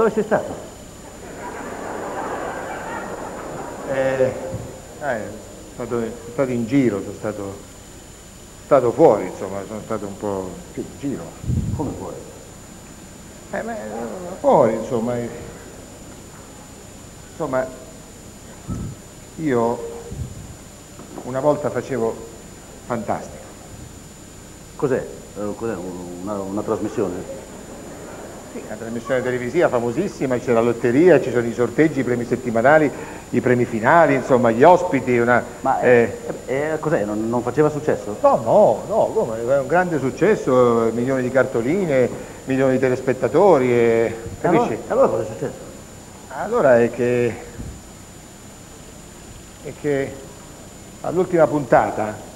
dove sei stato? Sono stato in giro, sono stato fuori, insomma, sono stato un po' più in giro. Come fuori? Beh, fuori, insomma. Insomma, io una volta facevo Fantastico. Cos'è? Una trasmissione? Sì, una trasmissione televisiva famosissima, c'è la lotteria, ci sono i sorteggi, i premi settimanali, i premi finali, insomma, gli ospiti, una... Ma cos'è? Non faceva successo? No, come? È un grande successo, milioni di cartoline, milioni di telespettatori, capisci? Allora cosa è successo? Allora è che all'ultima puntata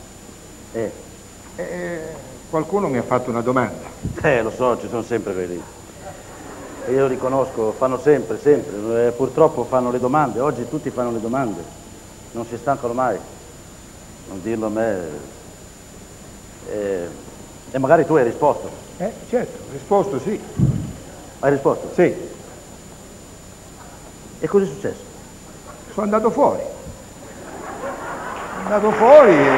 qualcuno mi ha fatto una domanda. Lo so, ci sono sempre quelli. Io li conosco, fanno sempre, purtroppo fanno le domande, oggi tutti fanno le domande, non si stancano mai, non dirlo a me. E magari tu hai risposto. Certo, ho risposto, sì. Hai risposto? Sì. E cos'è successo? Sono andato fuori. Sono andato fuori e...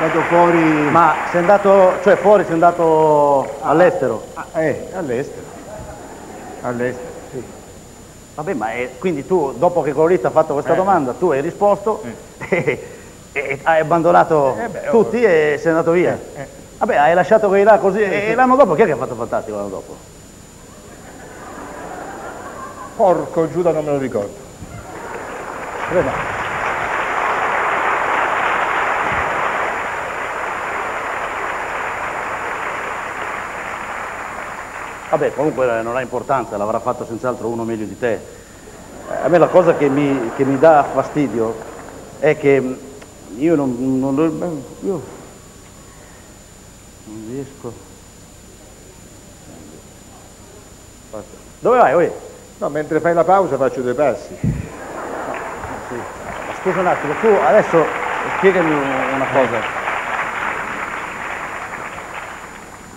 Andato fuori... Ma sei andato, cioè fuori, sei andato all'estero? All'estero. All'estero, sì. Vabbè, ma quindi tu, dopo che quello lì ti ha fatto questa domanda, tu hai risposto e hai abbandonato tutti e sei andato via. Vabbè, hai lasciato quelli là così e l'anno dopo chi è che ha fatto Fantastico l'anno dopo? Porco Giuda, non me lo ricordo. Vabbè, comunque non ha importanza, l'avrà fatto senz'altro uno meglio di te. A me la cosa che mi dà fastidio è che io non riesco. Dove vai? No, mentre fai la pausa faccio due passi. Sì. Ma scusa un attimo, tu adesso spiegami una cosa.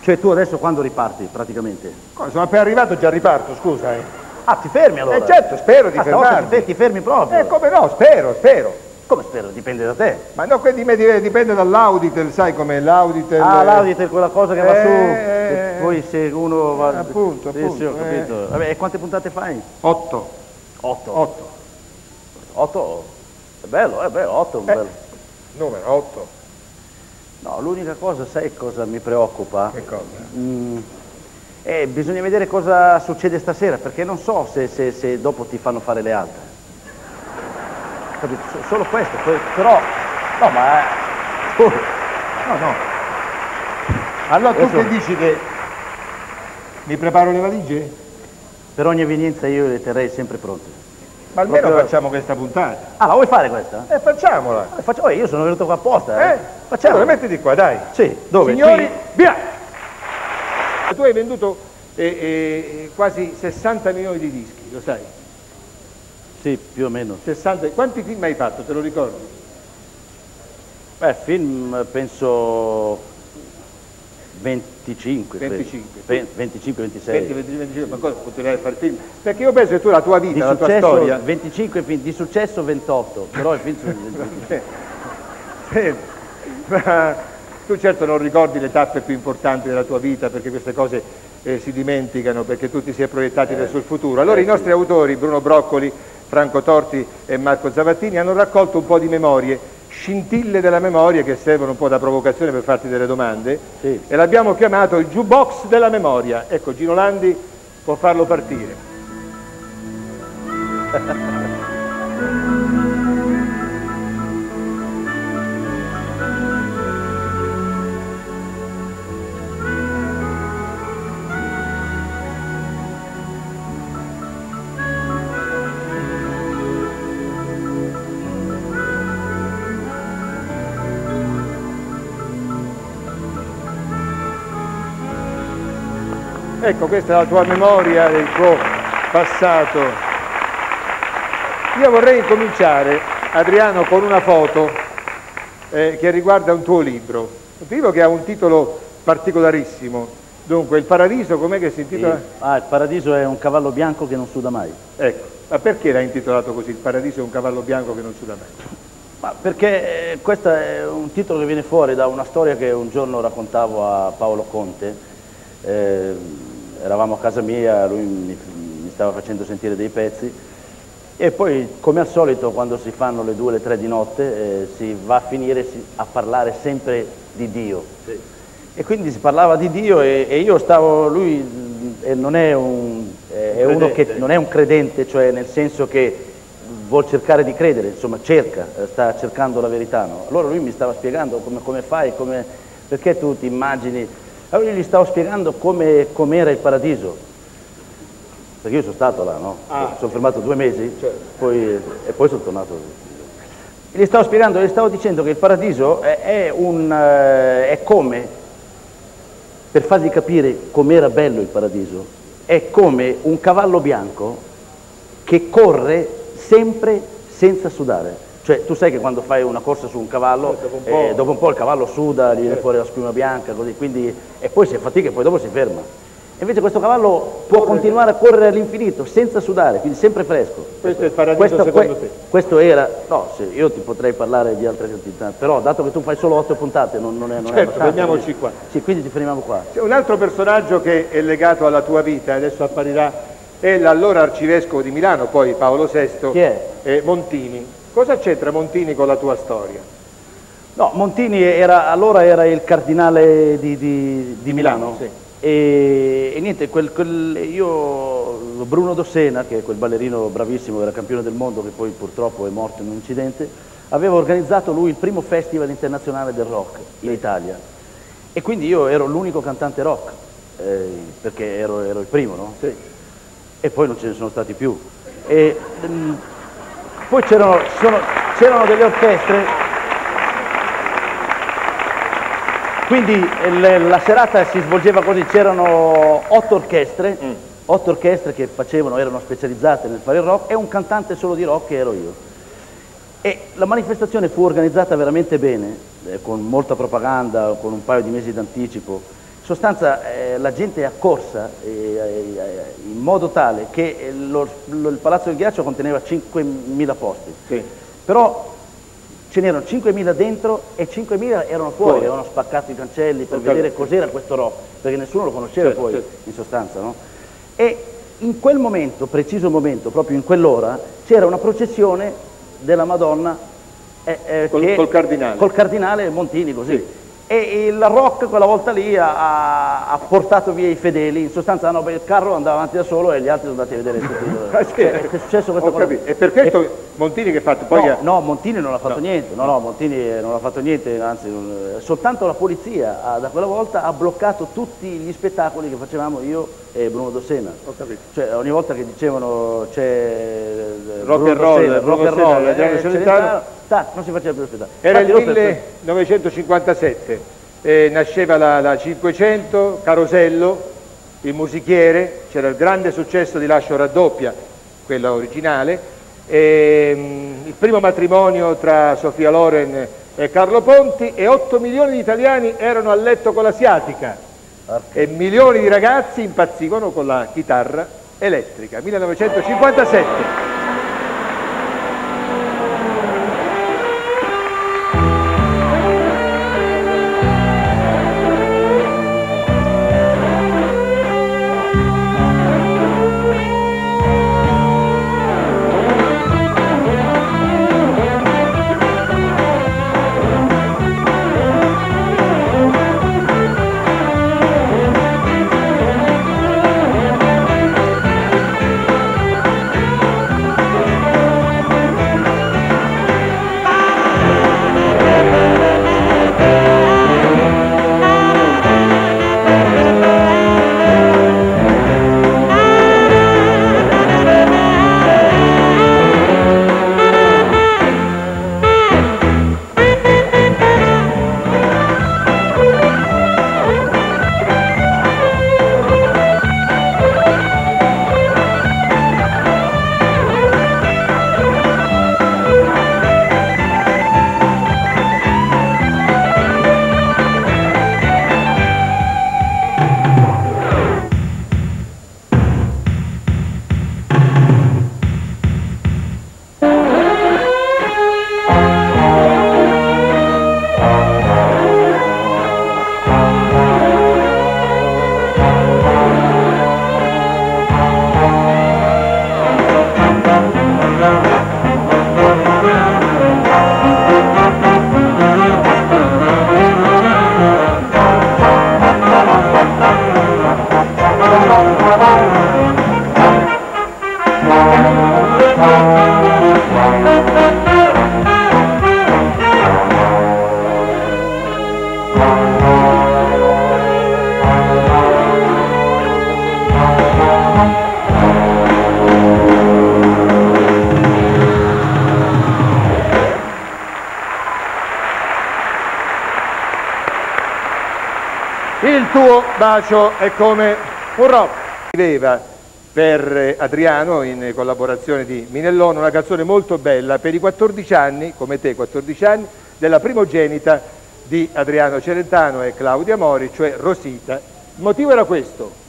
Cioè tu adesso quando riparti praticamente? Sono appena arrivato, già riparto, scusa. Ah, ti fermi allora? Certo, spero di fermarmi. Ti fermi proprio? Come no, spero. Come spero? Dipende da te. Ma no, quindi dipende dall'Auditel, sai com'è l'Auditel? Ah, l'Auditel, quella cosa che va su, e poi se uno va... Appunto. Sì, ho capito. Vabbè, e quante puntate fai? 8. 8? 8? È bello, beh, 8 è un bello. Numero 8. No, l'unica cosa, sai cosa mi preoccupa? Che cosa? Bisogna vedere cosa succede stasera, perché non so se dopo ti fanno fare le altre. Capito? Solo questo, però... No, ma... No. Allora tu che dici che mi preparo le valigie? Per ogni evenienza io le terrei sempre pronte. Ma almeno proprio... facciamo questa puntata. Ah, la vuoi fare questa? Facciamola. Io sono venuto qua apposta. Facciamola. Allora, mettiti qua, dai. Sì, dove? Signori, via! Tu hai venduto quasi 60 milioni di dischi, lo sai? Sì, più o meno. 60... Quanti film hai fatto, te lo ricordi? Film, penso... 25, 26. Ma cosa continuare a fare film? Perché io penso che tu la tua vita, la tua storia... 25 film, di successo 28, però i film sono 25. Ma tu certo non ricordi le tappe più importanti della tua vita, perché queste cose si dimenticano, perché tu ti sei proiettati verso il futuro. Allora i nostri autori, Bruno Broccoli, Franco Torti e Marco Zavattini, hanno raccolto un po' di memorie, scintille della memoria che servono un po' da provocazione per farti delle domande, sì. E l'abbiamo chiamato il jukebox della memoria. Ecco, Gino Landi può farlo partire. Ecco, questa è la tua memoria del tuo passato. Io vorrei cominciare, Adriano, con una foto che riguarda un tuo libro, un libro che ha un titolo particolarissimo. Dunque, il paradiso, com'è che si intitola? Il paradiso è un cavallo bianco che non suda mai. Ecco, ma perché l'ha intitolato così? Il paradiso è un cavallo bianco che non suda mai? Ma perché questo è un titolo che viene fuori da una storia che un giorno raccontavo a Paolo Conte. Eravamo a casa mia, lui mi stava facendo sentire dei pezzi e poi, come al solito, quando si fanno le 2 o le 3 di notte si va a finire a parlare sempre di Dio. Sì. E quindi si parlava di Dio e io stavo, lui non è uno che non è un credente, cioè nel senso che vuol cercare di credere, insomma cerca, sta cercando la verità, no? Allora lui mi stava spiegando come fai, perché tu ti immagini, allora io gli stavo spiegando com'era il paradiso, perché io sono stato là, no? Sono fermato 2 mesi, certo. e poi sono tornato. Gli stavo dicendo che il paradiso è come, per fargli capire com'era bello il paradiso, è come un cavallo bianco che corre sempre senza sudare. Cioè tu sai che quando fai una corsa su un cavallo, dopo un po' il cavallo suda, gli viene fuori la schiuma bianca, così, quindi, e poi si affatica e poi dopo si ferma. Invece questo cavallo può continuare a correre all'infinito senza sudare, quindi sempre fresco. Questo è il paradiso secondo te? Questo era... No, sì, io ti potrei parlare di altre attività, però dato che tu fai solo 8 puntate non certo, è abbastanza. Fermiamoci qua. Sì, quindi ci fermiamo qua. Un altro personaggio che è legato alla tua vita, adesso apparirà, è l'allora arcivescovo di Milano, poi Paolo VI. Chi è? Montini. Cosa c'entra Montini con la tua storia? No, Montini allora era il cardinale di Milano. Sì. E niente, io, Bruno Dossena, che è quel ballerino bravissimo, era campione del mondo, che poi purtroppo è morto in un incidente, aveva organizzato lui il primo festival internazionale del rock in Italia. E quindi io ero l'unico cantante rock, perché ero il primo, no? Sì. E poi non ce ne sono stati più. E, poi c'erano delle orchestre... Quindi la serata si svolgeva così, c'erano 8 orchestre, 8 orchestre che erano specializzate nel fare il rock e un cantante solo di rock che ero io. E la manifestazione fu organizzata veramente bene, con molta propaganda, con un paio di mesi d'anticipo. In sostanza la gente è accorsa in modo tale che il Palazzo del Ghiaccio conteneva 5.000 posti. Sì. Però, ce n'erano 5.000 dentro e 5.000 erano fuori, avevano spaccato i cancelli per vedere cos'era questo rock, perché nessuno lo conosceva in sostanza, no? E in quel momento, preciso momento, proprio in quell'ora, c'era una processione della Madonna col cardinale Montini, così. Sì. E il rock quella volta lì ha portato via i fedeli, in sostanza il carro andava avanti da solo e gli altri sono andati a vedere tutto. È successo questa cosa. E per questo Montini che ha fatto? Poi no, Montini non ha fatto niente, no, Montini non ha fatto niente, anzi soltanto la polizia da quella volta ha bloccato tutti gli spettacoli che facevamo io e Bruno Dossena. Ho capito. Cioè ogni volta che dicevano c'è rock and roll, Adriano Celentano. Non si faceva più l'ospedale. Era il 1957, nasceva la 500, Carosello, il musichiere, c'era il grande successo di Lascio raddoppia, quella originale, il primo matrimonio tra Sofia Loren e Carlo Ponti e 8 milioni di italiani erano a letto con l'asiatica e milioni di ragazzi impazzivano con la chitarra elettrica. 1957. Il tuo bacio è come un rock. Scriveva per Adriano, in collaborazione di Minellone, una canzone molto bella per i 14 anni, come te 14 anni, della primogenita di Adriano Celentano e Claudia Mori, cioè Rosita. Il motivo era questo.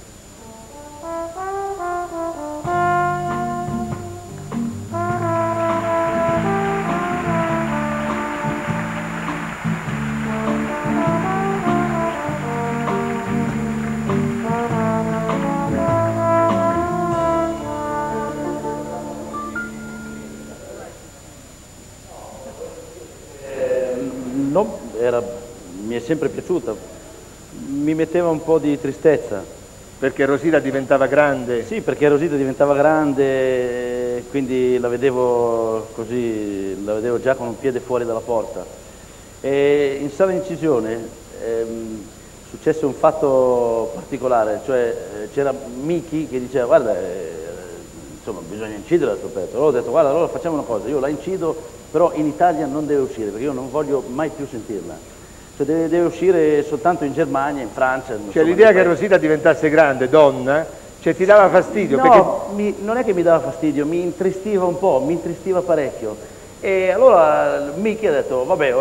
Mi è sempre piaciuta, mi metteva un po' di tristezza. Perché Rosita diventava grande? Sì, perché Rosita diventava grande, quindi la vedevo così, la vedevo già con un piede fuori dalla porta. E in sala incisione successe un fatto particolare, cioè c'era Miki che diceva guarda, insomma bisogna incidere al tuo petto. Allora ho detto guarda, allora facciamo una cosa, io la incido, però in Italia non deve uscire perché io non voglio mai più sentirla. Cioè deve uscire soltanto in Germania, in Francia. Cioè l'idea che Rosita diventasse grande, donna, cioè ti dava fastidio? No, perché... non è che mi dava fastidio, mi intristiva un po', mi intristiva parecchio. E allora Miki ha detto, vabbè,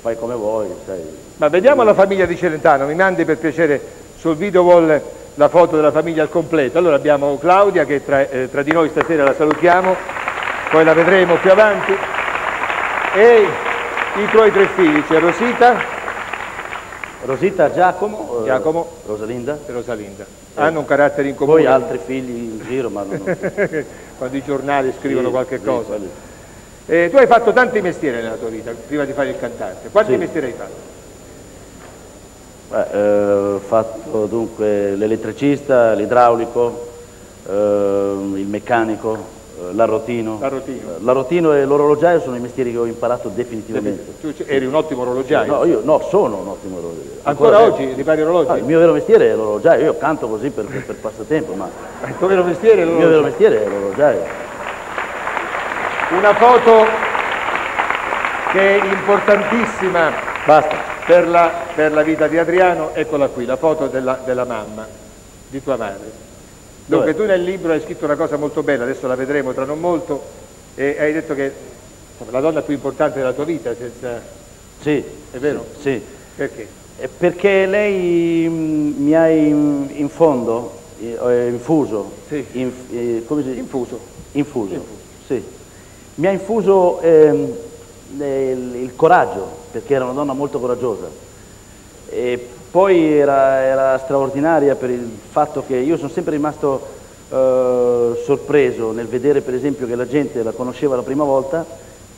fai come vuoi. Sai. Ma vediamo la famiglia di Celentano, mi mandi per piacere sul video wall la foto della famiglia al completo. Allora abbiamo Claudia che tra di noi stasera la salutiamo, poi la vedremo più avanti. E i tuoi tre figli, c'è Rosita... Rosita, Giacomo, Rosalinda e Rosalinda. Hanno un carattere in comune. Poi altri figli in giro, ma non... Quando i giornali scrivono sì, qualche cosa. Sì, tu hai fatto tanti mestieri nella tua vita, prima di fare il cantante. Quanti mestieri hai fatto? Ho fatto dunque l'elettricista, l'idraulico, il meccanico... L'arrotino e l'orologiaio sono i mestieri che ho imparato definitivamente. Tu eri un ottimo orologiaio? No, io no, sono un ottimo orologiaio. Ancora oggi ripari orologi? No, il mio vero mestiere è l'orologiaio, io canto così per passatempo, ma... Il tuo vero mestiere è l'orologiaio? Il mio vero mestiere è l'orologiaio. Una foto che è importantissima per la vita di Adriano, eccola qui, la foto della mamma, di tua madre. Dunque tu nel libro hai scritto una cosa molto bella, adesso la vedremo tra non molto, e hai detto che la donna più importante della tua vita, senza... Sì. È vero? Sì. Perché? Perché lei mi ha infuso il coraggio, perché era una donna molto coraggiosa. E poi era straordinaria per il fatto che io sono sempre rimasto sorpreso nel vedere per esempio che la gente la conosceva la prima volta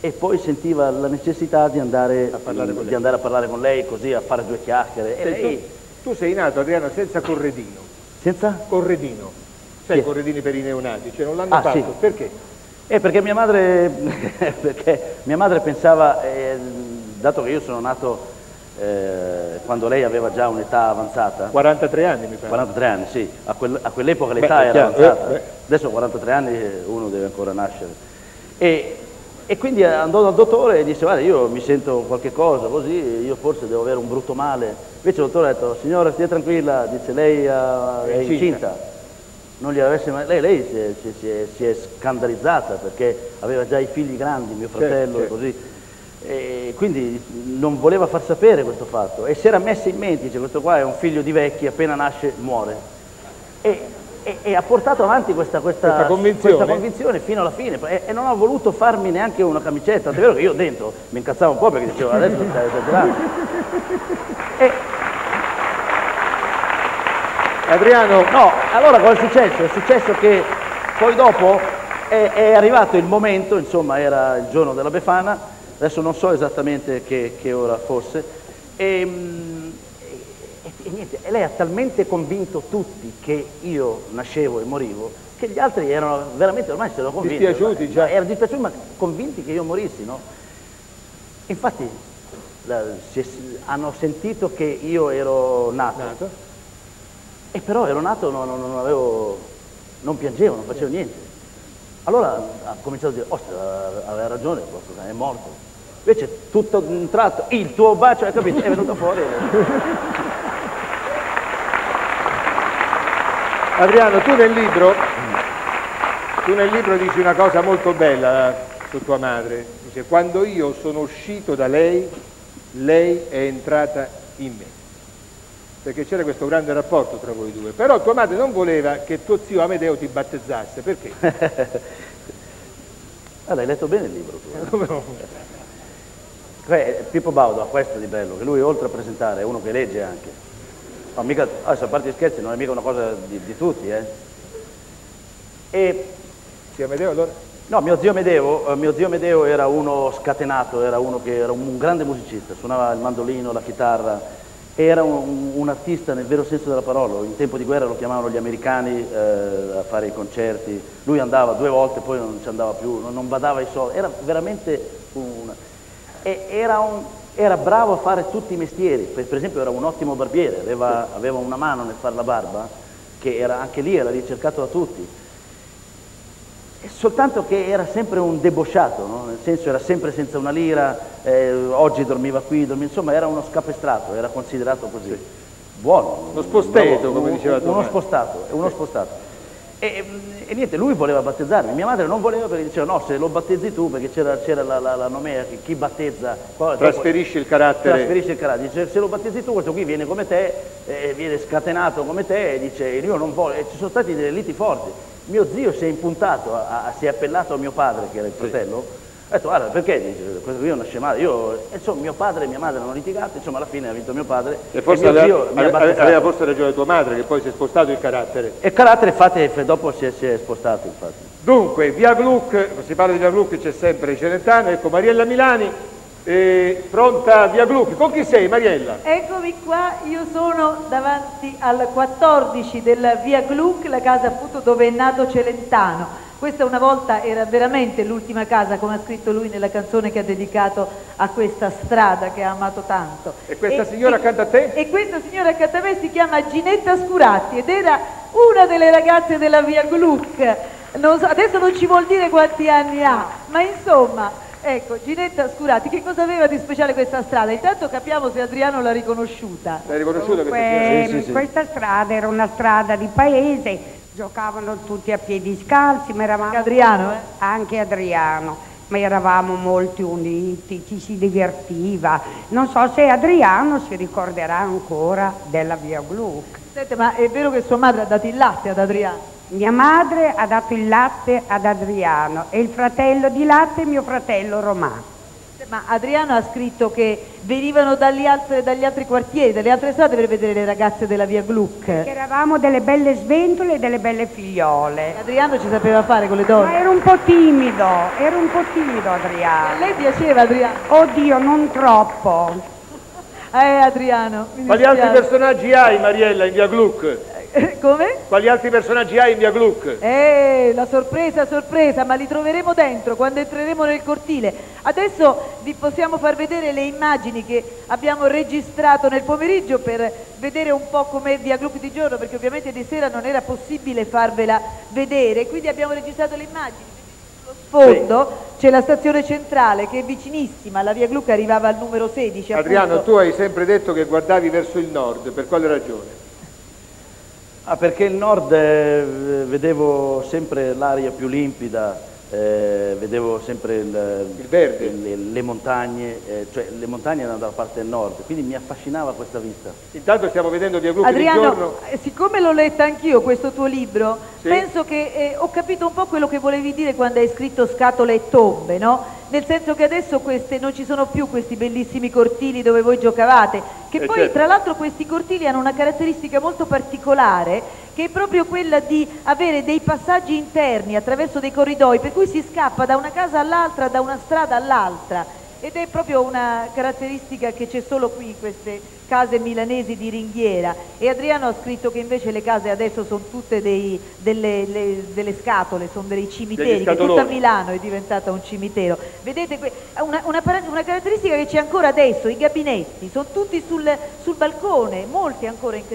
e poi sentiva la necessità di andare a parlare con lei, così a fare due chiacchiere. E lei... tu sei nato, Adriano, senza corredino. Senza? Corredino. Sai, corredini per i neonati, cioè non l'hanno fatto. Sì. Perché? Perché mia madre pensava, dato che io sono nato... quando lei aveva già un'età avanzata, 43 anni mi pare. 43 anni, sì, a quell'epoca l'età era avanzata. Adesso a 43 anni uno deve ancora nascere. E quindi andò dal dottore e disse guarda, io mi sento qualche cosa così, io forse devo avere un brutto male. Invece il dottore ha detto signora stia tranquilla, dice lei è incinta. Non gli avesse mai... lei si è scandalizzata perché aveva già i figli grandi, mio fratello, certo. E così. E quindi non voleva far sapere questo fatto e si era messa in mente, dice questo qua è un figlio di vecchi, appena nasce muore, e ha portato avanti questa convinzione fino alla fine e non ha voluto farmi neanche una camicetta, tant'è vero che io dentro mi incazzavo un po' perché dicevo adesso stai esagerando. Adriano, no, allora cosa è successo? È successo che poi dopo è arrivato il momento, insomma era il giorno della Befana. Adesso non so esattamente che ora fosse, e niente, lei ha talmente convinto tutti che io nascevo e morivo, che gli altri erano veramente, ormai se lo convinti, erano dispiaciuti ma convinti che io morissi, no? Infatti hanno sentito che io ero nato. E però ero nato, non piangevo, non facevo niente. Allora ha cominciato a dire, ostia, aveva ragione, è morto. Invece tutto un tratto, il tuo bacio, hai capito, è venuto fuori. Adriano, tu nel libro dici una cosa molto bella su tua madre. Dice, quando io sono uscito da lei, lei è entrata in me. Perché c'era questo grande rapporto tra voi due. Però tua madre non voleva che tuo zio Amedeo ti battezzasse, perché? Allora, hai letto bene il libro tu? No. Pippo Baudo ha questo di bello, che lui oltre a presentare è uno che legge anche. Ma mica, adesso a parte gli scherzi, non è mica una cosa di tutti, eh. E... zio Amedeo allora? No, mio zio Amedeo era uno scatenato, era un grande musicista, suonava il mandolino, la chitarra. Era un artista nel vero senso della parola, in tempo di guerra lo chiamavano gli americani a fare i concerti, lui andava 2 volte, poi non ci andava più, non badava i soldi, era veramente era bravo a fare tutti i mestieri, per esempio era un ottimo barbiere, aveva una mano nel fare la barba, che era anche lì, era ricercato da tutti, soltanto che era sempre un debosciato, no? Nel senso era sempre senza una lira, oggi dormiva qui, insomma era uno scapestrato, era considerato così, sì. Buono, uno spostato, come diceva tu, uno spostato. E niente, lui voleva battezzarmi, mia madre non voleva perché diceva no, se lo battezzi tu, perché c'era la nomea che chi battezza trasferisce il carattere, dice, se lo battezzi tu questo qui viene come te, viene scatenato come te, e dice io non voglio, e ci sono stati delle liti forti. Mio zio si è impuntato, si è appellato a mio padre, che era il fratello, ha detto guarda perché, dice, questo qui è una scemata, insomma mio padre e mia madre hanno litigato, insomma alla fine ha vinto mio padre. E forse aveva forse ragione tua madre, che poi si è spostato il carattere. E il carattere infatti dopo si è spostato infatti. Dunque, Via Gluck, si parla di Via Gluck, c'è sempre Celentano, ecco Mariella Milani, pronta Via Gluck, con chi sei Mariella? Eccomi qua, io sono davanti al 14 della Via Gluck, la casa appunto dove è nato Celentano. Questa una volta era veramente l'ultima casa, come ha scritto lui nella canzone che ha dedicato a questa strada che ha amato tanto. E questa signora accanto a te? E questa signora accanto a me si chiama Ginetta Scuratti ed era una delle ragazze della Via Gluck. Non so, adesso non ci vuol dire quanti anni ha, ma insomma... Ecco, Ginetta Scuratti, che cosa aveva di speciale questa strada? Intanto capiamo se Adriano l'ha riconosciuta. L'hai riconosciuta questa strada? Sì. Questa strada era una strada di paese, giocavano tutti a piedi scalzi, ma eravamo... Adriano, anche Adriano, ma eravamo molti uniti, ci si divertiva. Non so se Adriano si ricorderà ancora della Via Gluck. Senti, ma è vero che sua madre ha dato il latte ad Adriano? Mia madre ha dato il latte ad Adriano e il fratello di latte è mio fratello Romano. Ma Adriano ha scritto che venivano dagli altri quartieri, dalle altre strade per vedere le ragazze della Via Gluck. Perché eravamo delle belle sventole e delle belle figliole. Adriano ci sapeva fare con le donne. Ma era un po' timido Adriano. A lei piaceva Adriano? Oddio, non troppo. Adriano. Quali altri personaggi hai Mariella in Via Gluck? Come? Quali altri personaggi hai in Via Gluck? La sorpresa, ma li troveremo dentro quando entreremo nel cortile. Adesso vi possiamo far vedere le immagini che abbiamo registrato nel pomeriggio per vedere un po' com'è Via Gluck di giorno, perché ovviamente di sera non era possibile farvela vedere, quindi abbiamo registrato le immagini. Fondo c'è la stazione centrale che è vicinissima, la Via Gluck arrivava al numero 16. Adriano, appunto. Tu hai sempre detto che guardavi verso il nord, per quale ragione? Perché il nord vedevo sempre l'aria più limpida, vedevo sempre il verde. Le montagne, cioè le montagne erano dalla parte del nord, quindi mi affascinava questa vista. Intanto stiamo vedendo Via Gluck Adriano, di giorno. Siccome l'ho letta anch'io questo tuo libro, sì. Penso che ho capito un po' quello che volevi dire quando hai scritto Scatole e Tombe, no? Nel senso che adesso non ci sono più questi bellissimi cortili dove voi giocavate, che poi certo. Tra l'altro questi cortili hanno una caratteristica molto particolare, che è proprio quella di avere dei passaggi interni attraverso dei corridoi, per cui si scappa da una casa all'altra, da una strada all'altra, ed è proprio una caratteristica che c'è solo qui in queste case milanesi di ringhiera, e Adriano ha scritto che invece le case adesso sono tutte delle scatole, sono dei cimiteri, che tutta Milano è diventata un cimitero. Vedete, una caratteristica che c'è ancora adesso, i gabinetti sono tutti sul balcone, molti ancora in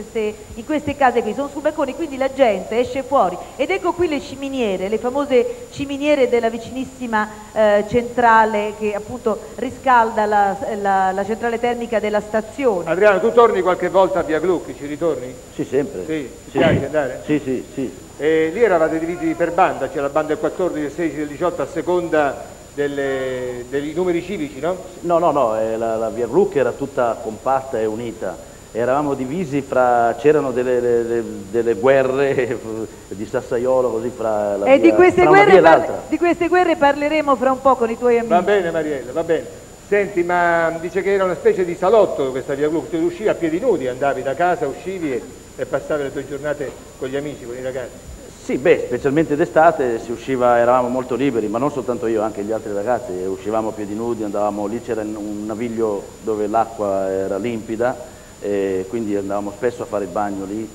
queste case qui sono sul balcone, quindi la gente esce fuori, ed ecco qui le ciminiere, le famose ciminiere della vicinissima centrale che appunto riscalda la centrale termica della stazione. Adriano, tu torni qualche volta a Via Gluck, ci ritorni? Sì, sempre. Sì, sì. Sì. E lì eravate divisi per banda, c'era la banda del 14, del 16, del 18 a seconda dei numeri civici, no? No, la Via Gluck era tutta compatta e unita. Eravamo divisi fra, c'erano delle guerre di Sassaiolo così fra la via, e l'altra. Di queste guerre parleremo fra un po' con i tuoi amici. Va bene Mariella, va bene. Senti, ma dice che era una specie di salotto questa Via Gluck, tu uscivi a piedi nudi, andavi da casa, uscivi e passavi le tue giornate con gli amici, con i ragazzi. Sì, beh, specialmente d'estate si usciva, eravamo molto liberi, ma non soltanto io, anche gli altri ragazzi, uscivamo a piedi nudi, andavamo lì, c'era un naviglio dove l'acqua era limpida, e quindi andavamo spesso a fare il bagno lì,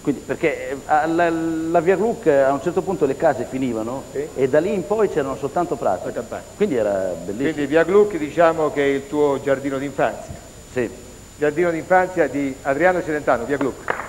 quindi, perché la Via Gluck a un certo punto le case finivano, sì, e da lì in poi c'erano soltanto prati, quindi era bellissimo. Quindi Via Gluck diciamo che è il tuo giardino d'infanzia. Sì. Giardino d'infanzia di Adriano Celentano, Via Gluck.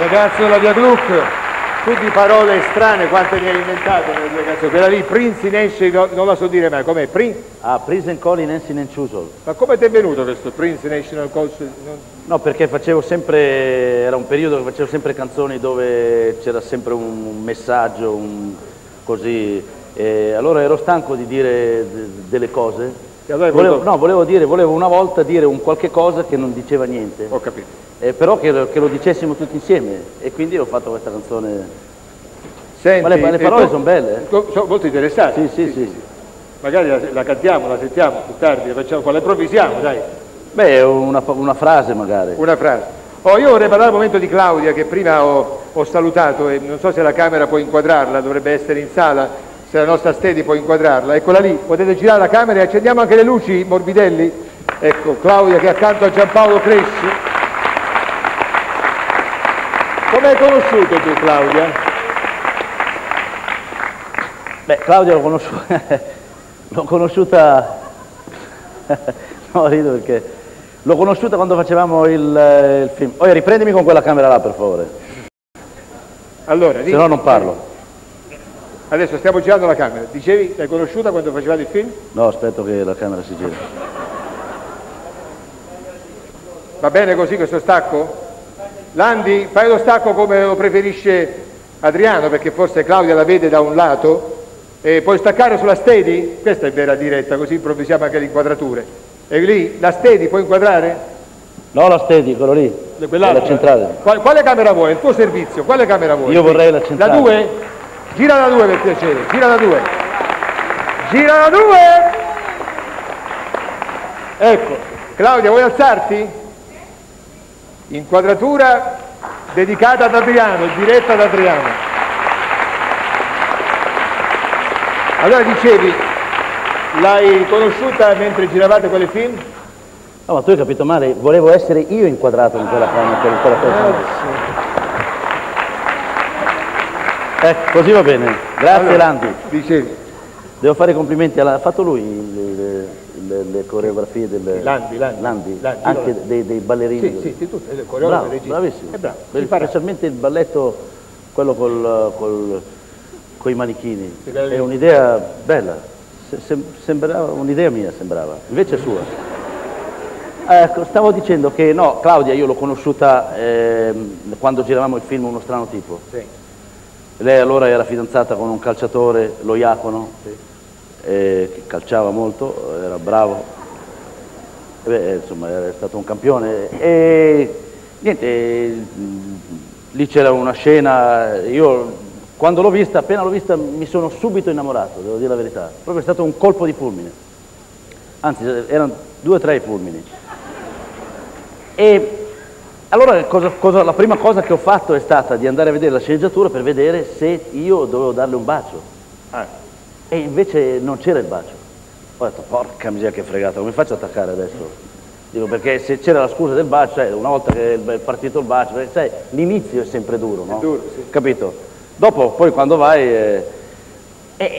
ragazzo della Via Gluck. Tutte parole strane, quante ne hai inventate nelle due canzoni? Quella lì, Prince in Esce, non la so dire mai, com'è? Prince and Call in Esce in Ciusol. Ma come ti è venuto questo Prince in Esce in Call? No, perché facevo sempre, era un periodo che facevo sempre canzoni dove c'era sempre un messaggio, un così, e allora ero stanco di dire delle cose. Allora volevo una volta dire un qualche cosa che non diceva niente. Ho capito. Però che lo dicessimo tutti insieme, e quindi ho fatto questa canzone. Senti, ma le parole sono belle. Sono molto interessanti. Sì. Magari la cantiamo, la sentiamo più tardi, la facciamo qua, la improvvisiamo, dai. Beh, una frase magari. Una frase. Oh, io vorrei parlare un momento di Claudia, che prima ho salutato, e non so se la camera può inquadrarla, dovrebbe essere in sala, se la nostra steady può inquadrarla. Eccola lì, potete girare la camera e accendiamo anche le luci, Morbidelli. Ecco, Claudia che è accanto a Giampaolo Cresci. Come hai conosciuto tu Claudia? Beh, Claudia l'ho conosciuta... no, rido perché... L'ho conosciuta quando facevamo il film. Oh, riprendimi con quella camera là, per favore. Allora, se no non parlo. Adesso stiamo girando la camera. Dicevi, l'hai conosciuta quando facevate il film? No, aspetto che la camera si gira. Va bene così questo stacco? Landi, fai lo stacco come lo preferisce Adriano, perché forse Claudia la vede da un lato, e puoi staccare sulla steady? Questa è vera diretta, così improvvisiamo anche le inquadrature. E lì, la steady puoi inquadrare? No, la steady, quello lì, la centrale. Quale camera vuoi? Il tuo servizio, quale camera vuoi? Io vorrei la centrale. La 2? Gira la 2 per piacere, gira la 2. Gira la 2! Ecco, Claudia, vuoi alzarti? Inquadratura dedicata ad Adriano, diretta ad Adriano. Allora dicevi, l'hai conosciuta mentre giravate quelle film? No, ma tu hai capito male, volevo essere io inquadrato in quella cosa. Ecco, così va bene. Grazie allora, Landi. Dicevi. Devo fare i complimenti, ha fatto lui le coreografie del Landi. Anche dei ballerini. Sì, tutte le coreografie regine. Bravissimo. Bravo. Specialmente il balletto, quello coi manichini. È un'idea bella. Sembrava un'idea mia, sembrava. Invece è sua. Ecco, stavo dicendo che no, Claudia io l'ho conosciuta quando giravamo il film Uno Strano Tipo. Sì. Lei allora era fidanzata con un calciatore, lo Iacono, che calciava molto, era bravo, insomma era stato un campione. E niente, lì c'era una scena, io quando l'ho vista, appena l'ho vista mi sono subito innamorato, devo dire la verità. Proprio è stato un colpo di fulmine, anzi erano 2 o 3 i fulmini. E allora la prima cosa che ho fatto è stata di andare a vedere la sceneggiatura per vedere se io dovevo darle un bacio. E invece non c'era il bacio. Ho detto, porca miseria che fregata, come faccio ad attaccare adesso? Dico, perché se c'era la scusa del bacio, una volta che è partito il bacio, l'inizio è sempre duro, no? È duro, sì. Capito? Dopo, poi quando vai...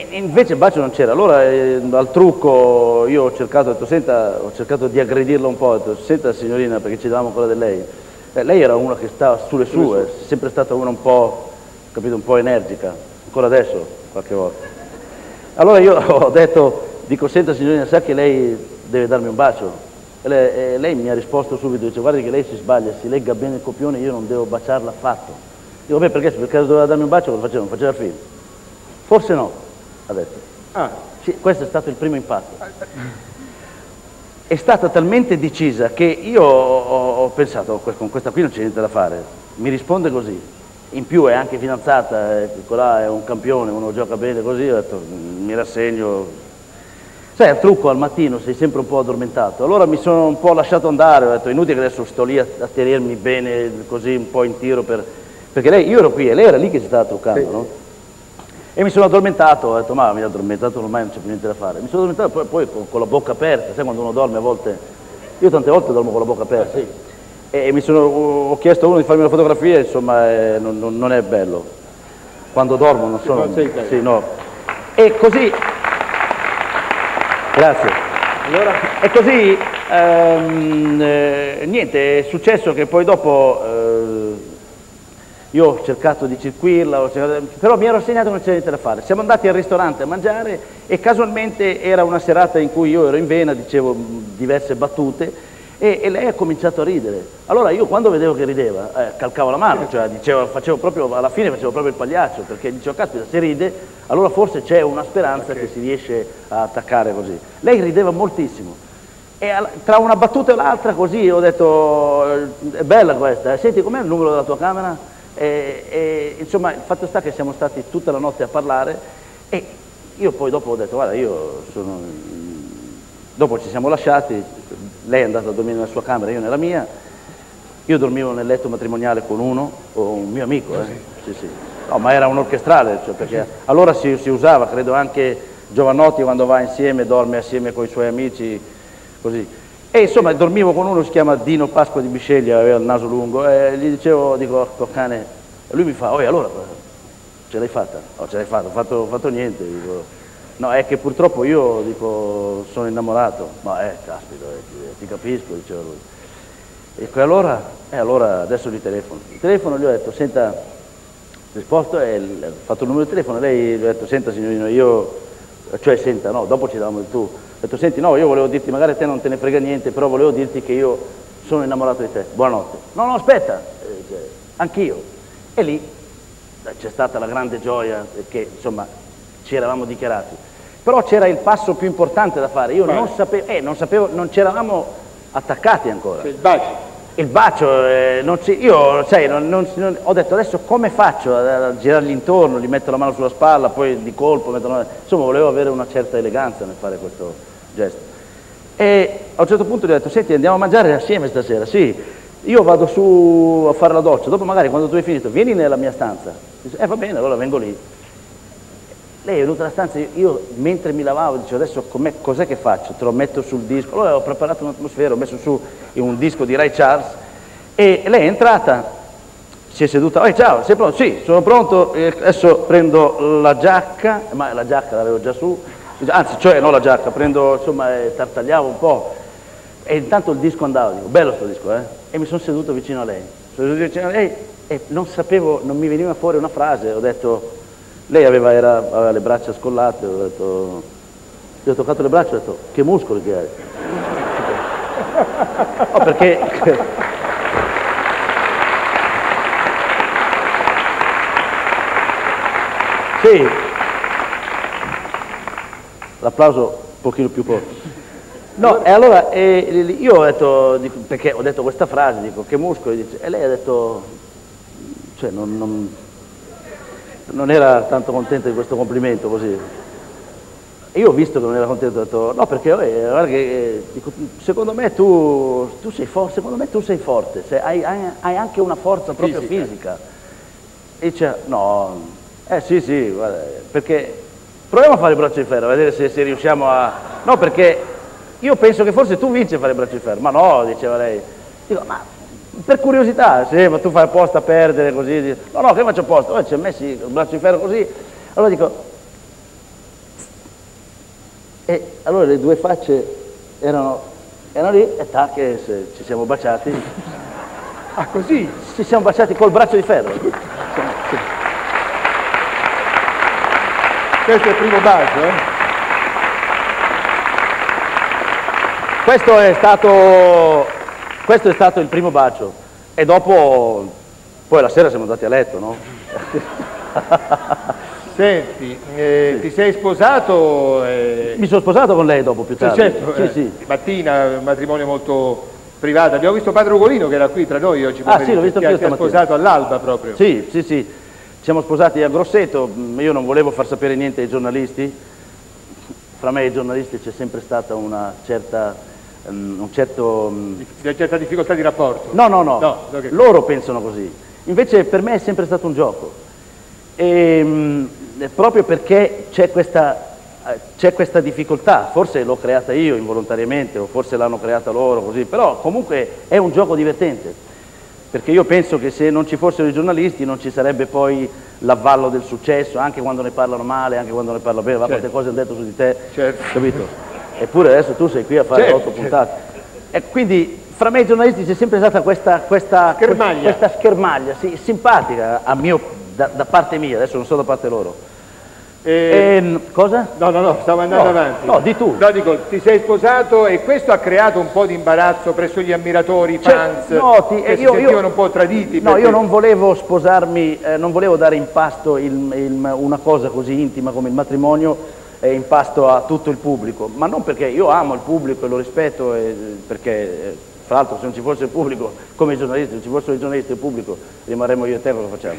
invece il bacio non c'era. Allora al trucco io ho cercato, ho detto, senta, ho cercato di aggredirla un po', ho detto, senta signorina, perché ci davamo quella di lei. Lei era una che stava sulle sue, è sempre stata una un po', capito, un po' energica, ancora adesso, qualche volta. Allora io ho detto, dico, senta signorina, sa che lei deve darmi un bacio? E lei mi ha risposto subito, dice, guardi che lei si sbaglia, si legga bene il copione, io non devo baciarla affatto. Dico, beh, perché se per caso doveva darmi un bacio, cosa faceva? Non faceva il film. Forse no, ha detto. Sì, questo è stato il primo impatto. È stata talmente decisa che io ho pensato, con questa qui non c'è niente da fare, mi risponde così, in più è anche fidanzata, là è un campione, uno gioca bene così, ho detto, mi rassegno. Sai, al trucco al mattino sei sempre un po' addormentato, allora mi sono un po' lasciato andare, ho detto, inutile che adesso sto lì a tenermi bene così un po' in tiro, perché lei, io ero qui e lei era lì che si stava truccando, sì. No? E mi sono addormentato, ho detto, ma mi ha addormentato ormai, non c'è più niente da fare. Mi sono addormentato poi con la bocca aperta, sai quando uno dorme a volte, io tante volte dormo con la bocca aperta. Sì. E ho chiesto a uno di farmi una fotografia, insomma non è bello, quando dormo non sono... Sì, no. E così... Grazie. Allora... E così, niente, è successo che poi dopo... Io ho cercato di circuirla, però mi ero assegnato che non c'era niente da fare. Siamo andati al ristorante a mangiare e casualmente era una serata in cui io ero in vena, dicevo diverse battute e lei ha cominciato a ridere. Allora io quando vedevo che rideva, calcavo la mano, cioè dicevo, facevo proprio, alla fine facevo proprio il pagliaccio, perché dicevo, caspita, se ride, allora forse c'è una speranza che si riesce a attaccare così. Lei rideva moltissimo. E tra una battuta e l'altra così ho detto, è bella questa, senti com'è il numero della tua camera? Insomma il fatto sta che siamo stati tutta la notte a parlare e io poi dopo ho detto guarda io sono, dopo ci siamo lasciati, lei è andata a dormire nella sua camera, io nella mia, io dormivo nel letto matrimoniale con uno, un mio amico, sì, sì. No, ma era un orchestrale, cioè, perché allora si usava, credo anche Jovanotti quando va insieme dorme assieme con i suoi amici così. E insomma dormivo con uno, si chiama Dino Pasqua di Bisceglia, aveva il naso lungo, e gli dicevo, dico, cane, e lui mi fa, oh allora, ce l'hai fatta? No, ce l'hai fatta, ho fatto niente, dico, no, è che purtroppo io, dico, sono innamorato, ma caspita, ti capisco, diceva lui. E allora adesso gli telefono. Il telefono gli ho detto, senta, risposto, ho fatto il numero di telefono, lei gli ho detto, senta signorino, io, cioè senta, no, dopo ci davamo il tu. Ho detto, senti, no, io volevo dirti, magari a te non te ne frega niente, però volevo dirti che io sono innamorato di te. Buonanotte. No, no, aspetta, anch'io. E lì c'è stata la grande gioia, perché insomma ci eravamo dichiarati. Però c'era il passo più importante da fare. Io non sapevo, non ci eravamo attaccati ancora. Il bacio. Il bacio, io sai, ho detto adesso come faccio a girargli intorno, gli metto la mano sulla spalla, poi di colpo metto la mano... Insomma, volevo avere una certa eleganza nel fare questo gesto. E a un certo punto gli ho detto, senti, andiamo a mangiare assieme stasera, sì, io vado su a fare la doccia, dopo magari quando tu hai finito vieni nella mia stanza. Dice, va bene, allora vengo lì. Lei è venuta nella stanza, io mentre mi lavavo dicevo adesso cos'è che faccio, te lo metto sul disco, allora ho preparato un'atmosfera, ho messo su un disco di Ray Charles e lei è entrata, si è seduta, ciao, sei pronto? Sì, sono pronto, adesso prendo la giacca, ma la giacca l'avevo già su, anzi, cioè non la giacca, prendo, insomma, tartagliavo un po' e intanto il disco andava, dico, bello sto disco, e mi sono seduto vicino a lei, e non sapevo, non mi veniva fuori una frase, ho detto, lei aveva le braccia scollate, ho detto, gli ho toccato le braccia e ho detto, che muscoli che hai? No, perché... Sì, l'applauso un pochino più forte. No, e allora io ho detto, perché ho detto questa frase, dico, che muscoli, dice, e lei ha detto, cioè non era tanto contento di questo complimento così. Io ho visto che non era contento, ho detto, no perché guarda che, dico, secondo me tu sei forte, secondo me tu sei forte, hai anche una forza proprio fisica. E dice, no, sì, guarda, perché proviamo a fare il braccio di ferro, a vedere se riusciamo a... No, perché io penso che forse tu vinci a fare il braccio di ferro, ma no, diceva lei. Dico, ma... Per curiosità, sì, ma tu fai apposta a perdere così, dici, no, che faccio apposta? Ci ha messo il braccio di ferro così, allora dico, e allora le due facce erano lì e tac, ci siamo baciati. Ah, così? Ci siamo baciati col braccio di ferro. Sì. Questo è il primo bacio, Questo è stato il primo bacio e dopo, poi la sera siamo andati a letto, no? Senti, sì. Ti sei sposato? Mi sono sposato con lei dopo più tardi. Certo, sì. Mattina, un matrimonio molto privato. Abbiamo visto padre Ugolino che era qui tra noi oggi. Sì, l'ho visto anch'io stamattina. Ti ha sposato all'alba proprio. Sì. Siamo sposati a Grosseto, io non volevo far sapere niente ai giornalisti. Fra me e i giornalisti c'è sempre stata una certa... una certa difficoltà di rapporto. No. Okay. Loro pensano così. Invece per me è sempre stato un gioco. Proprio perché c'è questa difficoltà, forse l'ho creata io involontariamente o forse l'hanno creata loro così, però comunque è un gioco divertente. Perché io penso che se non ci fossero i giornalisti non ci sarebbe poi l'avvallo del successo, anche quando ne parlano male, anche quando ne parlano bene, quante cose hanno detto su di te, capito? Eppure adesso tu sei qui a fare 8 puntate. E quindi fra me e i giornalisti c'è sempre stata questa schermaglia, sì, simpatica a mio, da parte mia, adesso non so da parte loro. Cosa? No, no, no, stavo andando avanti. No, di tu. No, dico, ti sei sposato e questo ha creato un po' di imbarazzo presso gli ammiratori, i fans, no, che si sentivano un po' traditi. No, perché... io non volevo sposarmi, non volevo dare in pasto una cosa così intima come il matrimonio in pasto a tutto il pubblico, ma non perché io amo il pubblico e lo rispetto, perché fra l'altro se non ci fosse il pubblico, come i giornalisti, se ci fossero i giornalisti e il pubblico, rimarremmo io e te, cosa facciamo?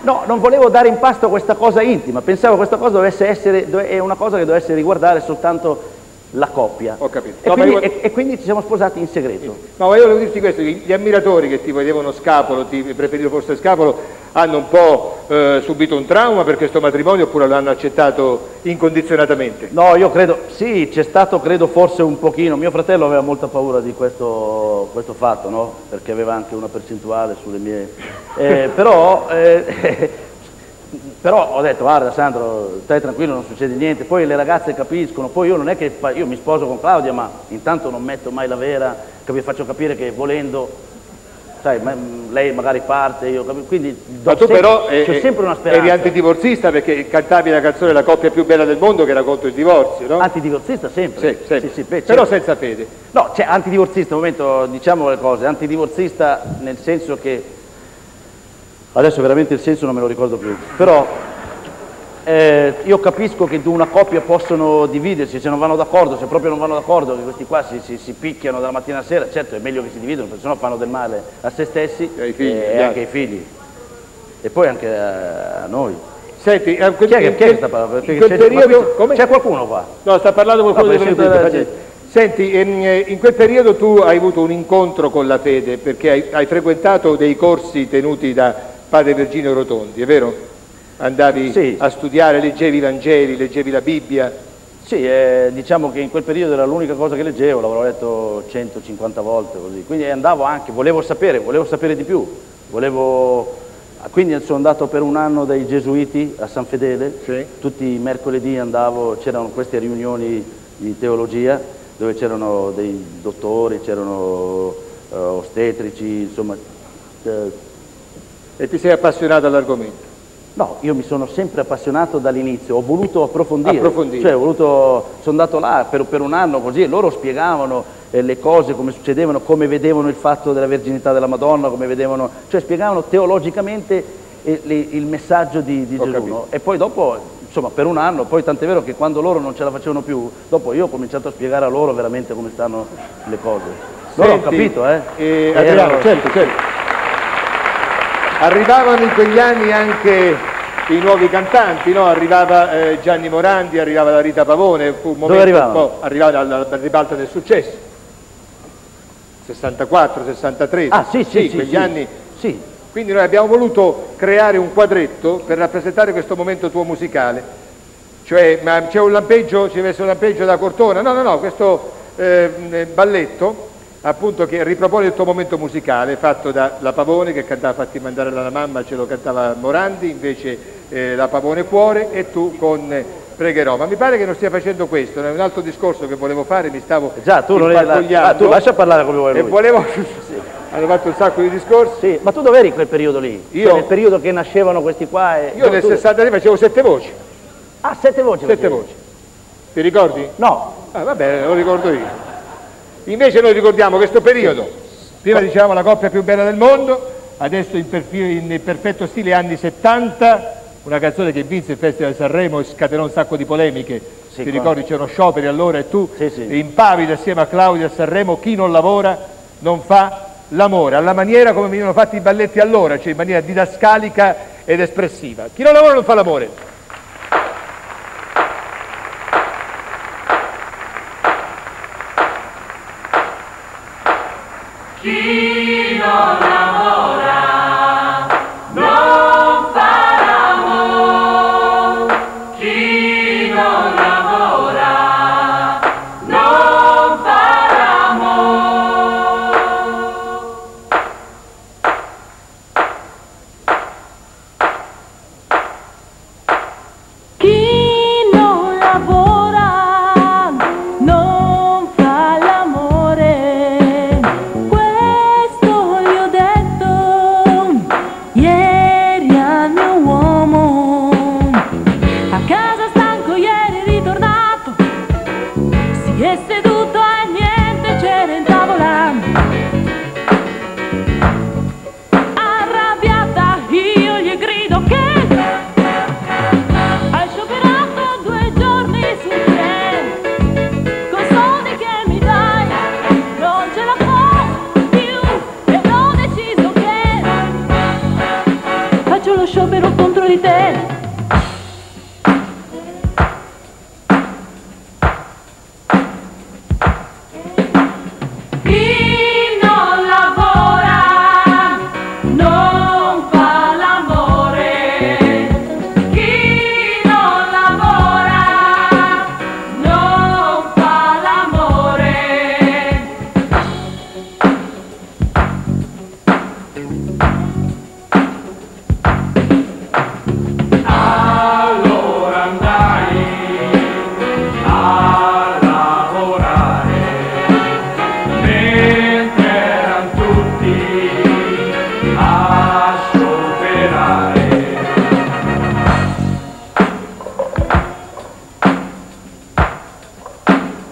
No, non volevo dare in pasto questa cosa intima, pensavo questa cosa dovesse essere, è una cosa che dovesse riguardare soltanto la coppia. Ho capito. E, no, quindi, e quindi ci siamo sposati in segreto. No, ma io volevo dirti questo, gli ammiratori che ti vedevano scapolo, ti preferivo forse scapolo, hanno un po' subito un trauma per questo matrimonio oppure l'hanno accettato incondizionatamente? No, io credo, sì, c'è stato credo forse un pochino, mio fratello aveva molta paura di questo fatto, no? Perché aveva anche una percentuale sulle mie... però ho detto, guarda Sandro, stai tranquillo, non succede niente, poi le ragazze capiscono, poi io non è che... io mi sposo con Claudia, ma intanto non metto mai la vera, che vi faccio capire che volendo... sai, ma lei magari parte, io capisco, quindi ma tu sempre, però c'è sempre una speranza. Eri antidivorzista perché cantavi la canzone La coppia più bella del mondo che era contro il divorzio, no? Antidivorzista sempre, sì, sempre. Sì, sì, beh, però senza fede. No, cioè antidivorzista, un momento diciamo le cose, antidivorzista nel senso che, adesso veramente il senso non me lo ricordo più, però io capisco che una coppia possono dividersi se non vanno d'accordo, se proprio non vanno d'accordo, che questi qua si picchiano dalla mattina alla sera, certo è meglio che si dividono perché sennò fanno del male a se stessi e, figli, e anche ai figli e poi anche a noi. Senti, chi è che sta parlando? C'è qualcuno qua? No, sta parlando qualcuno di fede. Senti, in quel periodo tu hai avuto un incontro con la fede perché hai frequentato dei corsi tenuti da padre Virginio Rotondi, è vero? Andavi sì. a studiare, leggevi i Vangeli, leggevi la Bibbia? Sì, diciamo che in quel periodo era l'unica cosa che leggevo, l'avrò letto 150 volte così, quindi andavo anche, volevo sapere di più, quindi sono andato per un anno dai Gesuiti a San Fedele, sì. Tutti i mercoledì andavo, c'erano queste riunioni di teologia dove c'erano dei dottori, c'erano ostetrici, insomma... E ti sei appassionato all'argomento? No, io mi sono sempre appassionato dall'inizio, ho voluto approfondire. Cioè, sono andato là per un anno così e loro spiegavano le cose, come succedevano, come vedevano il fatto della verginità della Madonna, come vedevano, cioè spiegavano teologicamente il messaggio di Gesù, no? E poi dopo, insomma, per un anno, poi tant'è vero che quando loro non ce la facevano più, dopo io ho cominciato a spiegare a loro veramente come stanno le cose. Loro hanno capito, Adriano, certo. Arrivavano in quegli anni anche i nuovi cantanti, no? Arrivava Gianni Morandi, arrivava la Rita Pavone, fu un momento arrivava alla ribalta del successo, 64, 63, ah, sì, quegli anni. Sì. Quindi noi abbiamo voluto creare un quadretto per rappresentare questo momento tuo musicale, cioè ma c'è un lampeggio, ci deve essere un lampeggio da Cortona, no, questo balletto, appunto, che ripropone il tuo momento musicale fatto dalla Pavone che cantava Fatti mandare alla mamma, ce lo cantava Morandi, invece la Pavone Cuore e tu con Pregherò, ma mi pare che non stia facendo questo, è un altro discorso che volevo fare, mi stavo tu lascia parlare come vuoi e lui. Hanno fatto un sacco di discorsi. Sì, ma tu dov'eri in quel periodo lì? Io? Cioè, nel periodo che nascevano questi qua e... Io nel 63 facevo 7 voci. Ah, 7 voci? 7 voci. Ti ricordi? No. Ah, vabbè, lo ricordo io. Invece noi ricordiamo questo periodo, prima dicevamo La coppia più bella del mondo, adesso in perfetto stile anni 70, una canzone che vinse il Festival di Sanremo e scatenò un sacco di polemiche, ti ricordi c'erano scioperi allora e tu impavi assieme a Claudia a Sanremo, chi non lavora non fa l'amore, alla maniera come venivano fatti i balletti allora, cioè in maniera didascalica ed espressiva, chi non lavora non fa l'amore. Chi non lavora non fa l'amore, chi non lavora non fa l'amore. Chi non lavora non fa l'amore. uno sciopero contro di te. Chi non lavora non fa l'amore. Chi non lavora non fa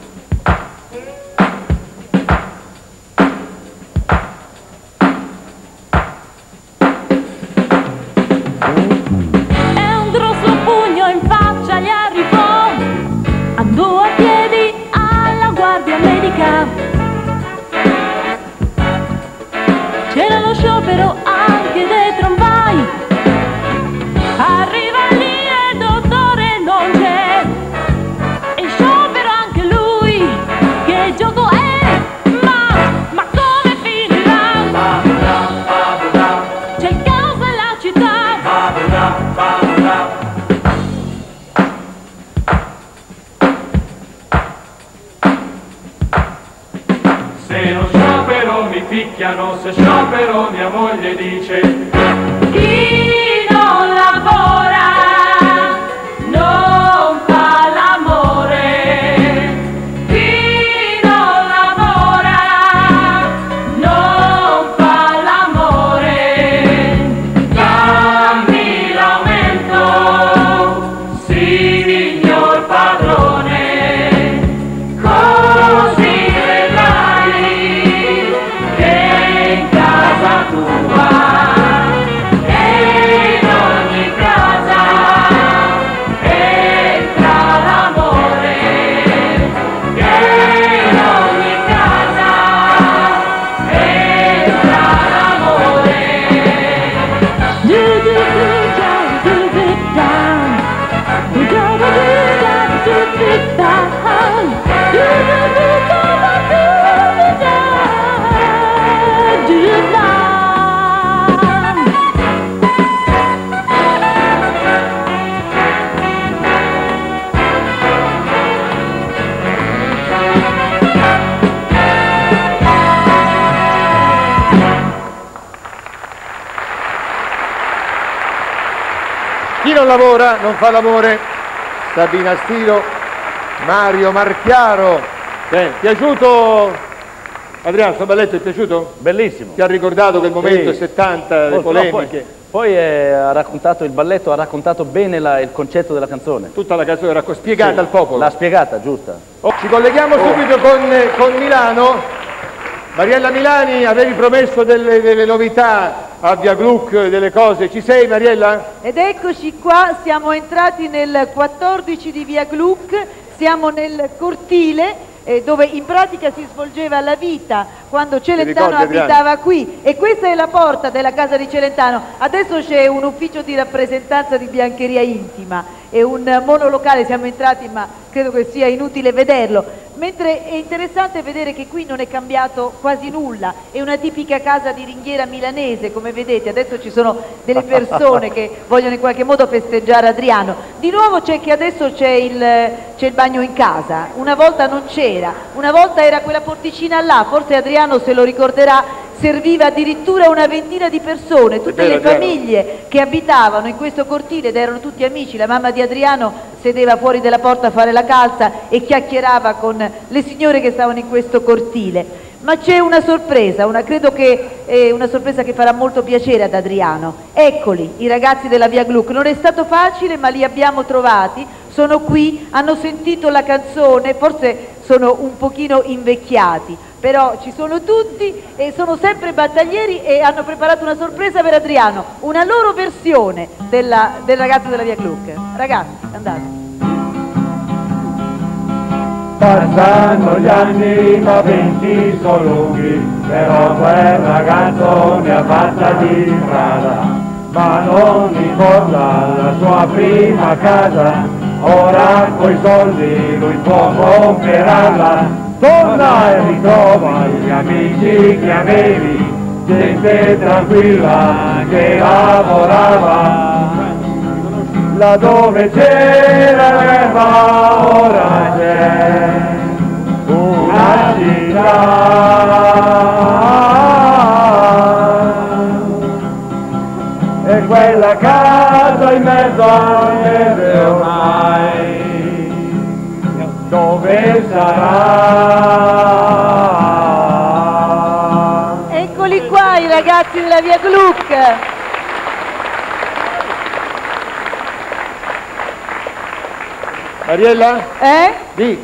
l'amore. Se sciopero mia moglie dice: chi non lavora non fa l'amore. Chi non lavora non fa l'amore. Dammi l'aumento, signor padrone, così vedrai in casa tua e in ogni casa entra l'amore, e in ogni casa entra l'amore. Chi non lavora non fa l'amore. Sabina Stilo, Mario Marchiaro. Bene. Piaciuto? Adriano, sto balletto, ti è piaciuto? Bellissimo. Ti ha ricordato quel momento, sì. 70, le polemiche. No, poi ha raccontato il balletto, ha raccontato bene il concetto della canzone. Tutta la canzone era spiegata, sì, al popolo. L'ha spiegata, giusta. Oh. Ci colleghiamo subito con Milano. Mariella Milani, avevi promesso delle novità a Via Gluck, delle cose. Ci sei, Mariella? Ed eccoci qua, siamo entrati nel 14 di Via Gluck, siamo nel cortile dove in pratica si svolgeva la vita quando Celentano abitava qui, e questa è la porta della casa di Celentano. Adesso c'è un ufficio di rappresentanza di biancheria intima e un monolocale, siamo entrati ma credo che sia inutile vederlo, mentre è interessante vedere che qui non è cambiato quasi nulla, è una tipica casa di ringhiera milanese, come vedete. Adesso ci sono delle persone che vogliono in qualche modo festeggiare Adriano. Di nuovo c'è che adesso c'è il bagno in casa, una volta non c'era, una volta era quella porticina là, forse Adriano se lo ricorderà, serviva addirittura una ventina di persone, tutte le famiglie che abitavano in questo cortile ed erano tutti amici. La mamma di Adriano sedeva fuori della porta a fare la calza e chiacchierava con le signore che stavano in questo cortile. Ma c'è una sorpresa, credo che una sorpresa che farà molto piacere ad Adriano. Eccoli, i ragazzi della Via Gluck. Non è stato facile, ma li abbiamo trovati, sono qui, hanno sentito la canzone, forse sono un pochino invecchiati, però ci sono tutti e sono sempre battaglieri e hanno preparato una sorpresa per Adriano, una loro versione del ragazzo della Via Gluck. Ragazzi, andate. Passano gli anni, ma 20 sono lunghi, però quel ragazzo ne ha fatta di strada. ma non importa la sua prima casa, ora coi soldi lui può comprarla. Torna e ritrova gli amici che avevi, gente tranquilla che lavorava. Laddove c'era la guerra ora c'è una città, e quella casa in mezzo al neve ormai dove sarà. Eccoli qua i ragazzi della Via Gluck. Mariella? Sì.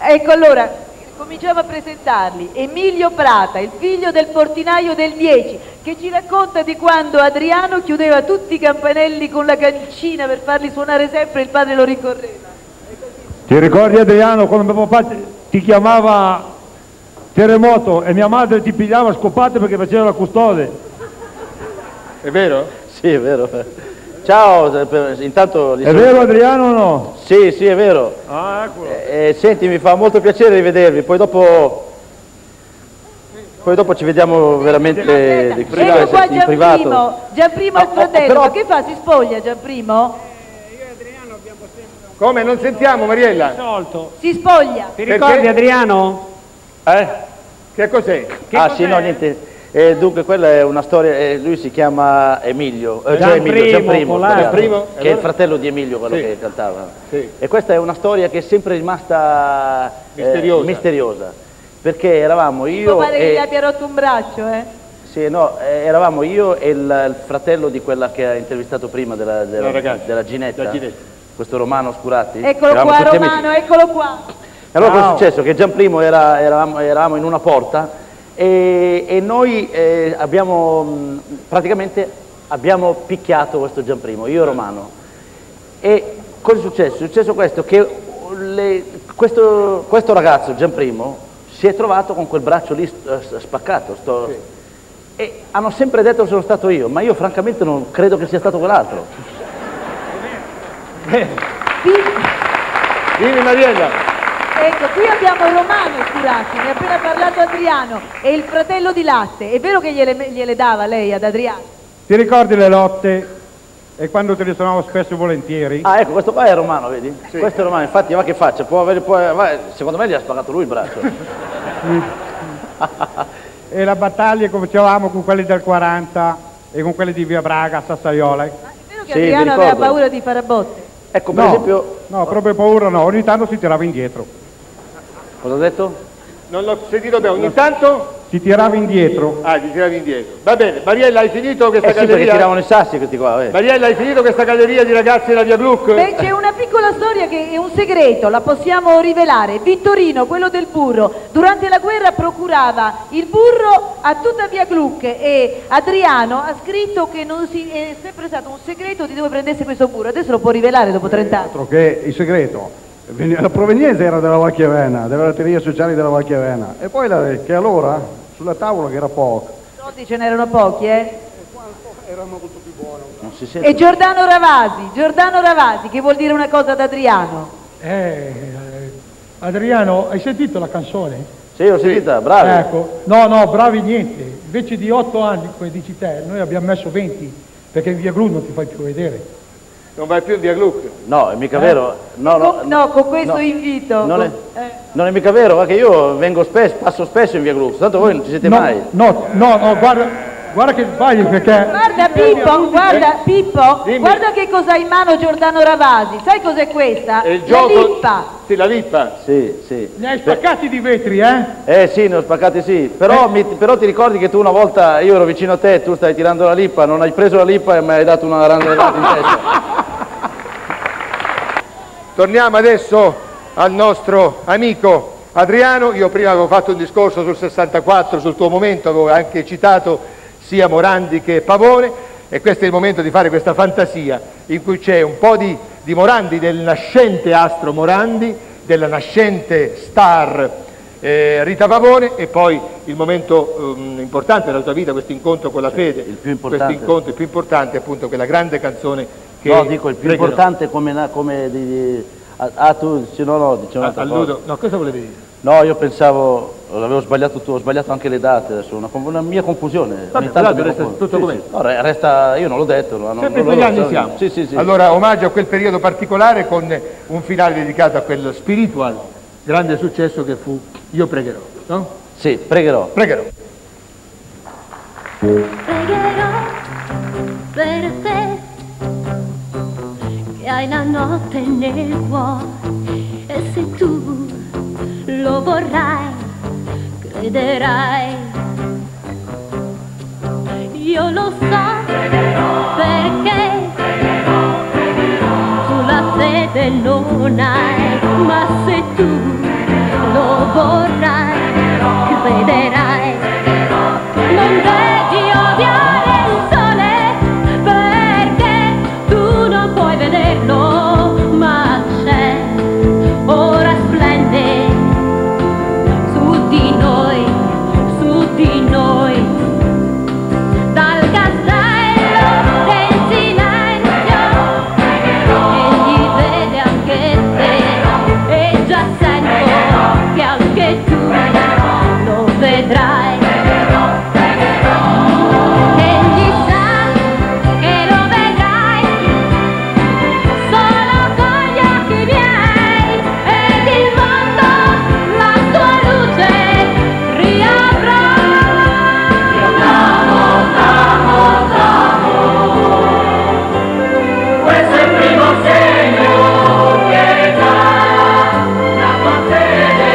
Ecco, allora, cominciamo a presentarli. Emilio Prata, il figlio del portinaio del 10, che ci racconta di quando Adriano chiudeva tutti i campanelli con la cancina per farli suonare sempre e il padre lo ricorreva. Ti ricordi, Adriano, quando mio papà ti chiamava Terremoto e mia madre ti pigliava scopate perché faceva la custode? È vero? Sì, è vero. Ciao, intanto... È vero Adriano o no? Sì, sì, è vero. Ah, eccolo. Senti, mi fa molto piacere rivedervi, poi dopo ci vediamo veramente di privato. Gianprimo è il fratello, però... ma che fa? Si spoglia Gianprimo? Io e Adriano abbiamo sempre... Come? Non sentiamo Mariella? Si spoglia. Ti ricordi perché? Adriano? Che cos'è? Sì, no, niente. Dunque quella è una storia, lui si chiama Emilio, Gianprimo, che è il fratello di Emilio, quello che cantava. Sì. E questa è una storia che è sempre rimasta misteriosa, perché eravamo io... Mi pare che gli abbia rotto un braccio, Sì, no, eravamo io e il fratello di quella che ha intervistato prima della Ginetta, questo Romano Scuratti. Eccolo qua Romano, eccolo qua! Allora cosa è successo? Che Gianprimo eravamo in una porta e noi abbiamo picchiato questo Gianprimo, io e Romano. E cosa è successo? È successo questo, che questo ragazzo Gianprimo si è trovato con quel braccio lì spaccato, sì. E hanno sempre detto che sono stato io, ma io francamente non credo che sia stato quell'altro. Dimmi Mariella. Ecco, qui abbiamo Romano Scuratti, ne ha appena parlato Adriano, e il fratello di latte. È vero che gliele dava lei ad Adriano? Ti ricordi le lotte? E quando te le suonavo spesso e volentieri? Ecco, questo qua è Romano, vedi? Sì. Questo è Romano, infatti va che faccia, secondo me gli ha spagato lui il braccio. E la battaglia che facevamo con quelli del 40 e con quelli di Via Braga, Sassaiola. Ma è vero che Adriano aveva paura di fare a botte? Ecco, per esempio... No, proprio paura no, ogni tanto si tirava indietro. Cosa ho detto? Non l'ho sentito bene, ogni tanto? Ti tirava indietro. Ti tiravi indietro. Va bene, Mariella, hai finito questa galleria? Sì, perché tiravano i sassi questi qua. Mariella, hai finito questa galleria di ragazzi della Via Gluck? Beh, c'è una piccola storia che è un segreto, la possiamo rivelare. Vittorino, quello del burro, durante la guerra procurava il burro a tutta Via Gluck e Adriano ha scritto che non si è sempre stato un segreto di dove prendesse questo burro. Adesso lo può rivelare dopo 30 anni. Altro che il segreto. La provenienza era della Valchiavena, della latteria sociale della Valchiavena, e poi che allora sulla tavola che era poco. Soldi ce n'erano pochi, Era molto più buono. Non si sente. E Giordano Ravasi, che vuol dire una cosa ad Adriano. Adriano, hai sentito la canzone? Sì, l'ho sentita, bravi. Ecco, no, bravi niente. Invece di 8 anni, come dici te, noi abbiamo messo 20, perché in Via Gluck non ti fai più vedere. Non vai più via Gluck? No, è mica vero. No, con questo invito. Non è mica vero, ma che io vengo spesso, passo spesso in Via Gluck, tanto voi non ci siete mai. No, guarda che sbagli perché... Guarda che cosa ha in mano Giordano Ravasi, sai cos'è questa? La lippa. Sì, la lippa. Sì. Ne hai spaccati di vetri, sì, ne ho spaccati sì, però ti ricordi che tu una volta, io ero vicino a te, tu stai tirando la lippa, non hai preso la lippa e mi hai dato una randellata in testa. Torniamo adesso al nostro amico Adriano. Io prima avevo fatto un discorso sul 64, sul tuo momento, avevo anche citato sia Morandi che Pavone e questo è il momento di fare questa fantasia in cui c'è un po' di Morandi, del nascente astro Morandi, della nascente star Rita Pavone, e poi il momento importante della tua vita, questo incontro con la fede, questo incontro il più importante, appunto quella grande canzone che... No, dico il più importante come di... Ah, tu dici no, dici un'altra cosa. No, cosa volevi dire? No, io pensavo, l'avevo sbagliato tu, ho sbagliato anche le date, adesso, una mia confusione. Vabbè, tanto resta tutto come... Sì. No, resta, io non l'ho detto. No, sempre quegli anni siamo. Sì, sì, sì. Allora, omaggio a quel periodo particolare con un finale dedicato a quel spiritual grande successo che fu Io pregherò, no? Sì, pregherò. Pregherò. Pregherò per te che hai la notte nel cuore, e se tu lo vorrai, crederai. Io lo so, pregherò, perché pregherò, pregherò. Tu la fede non hai, pregherò, ma se tu lo vorrai, crederai, non devi odiare il sole perché tu non puoi vederlo, ma c'è, ora splende su di noi, dal castello del silenzio, egli vede anche te e già sento che anche tu lo vedrai, egli sa che lo vedrai, solo con gli occhi miei, ed il mondo la sua luce riavrà. Io t'amo, t'amo, t'amo, questo è il primo segno che dà la tua fede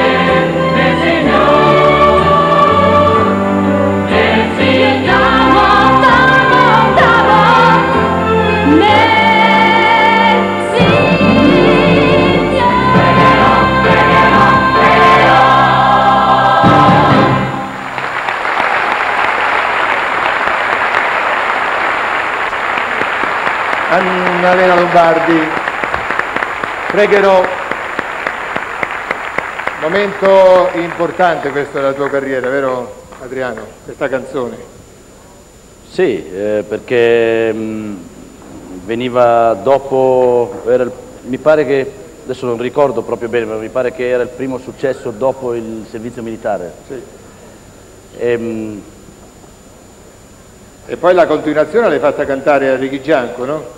nel Signore. E ti chiamo, t'amo, t'amo, nel Signore. Annalena Lombardi, pregherò. Momento importante questo della tua carriera, vero Adriano? Questa canzone. Sì, perché veniva dopo, mi pare che, adesso non ricordo proprio bene, ma mi pare che era il primo successo dopo il servizio militare. Sì. Ehm, E poi la continuazione l'hai fatta cantare a Ricky Gianco, no?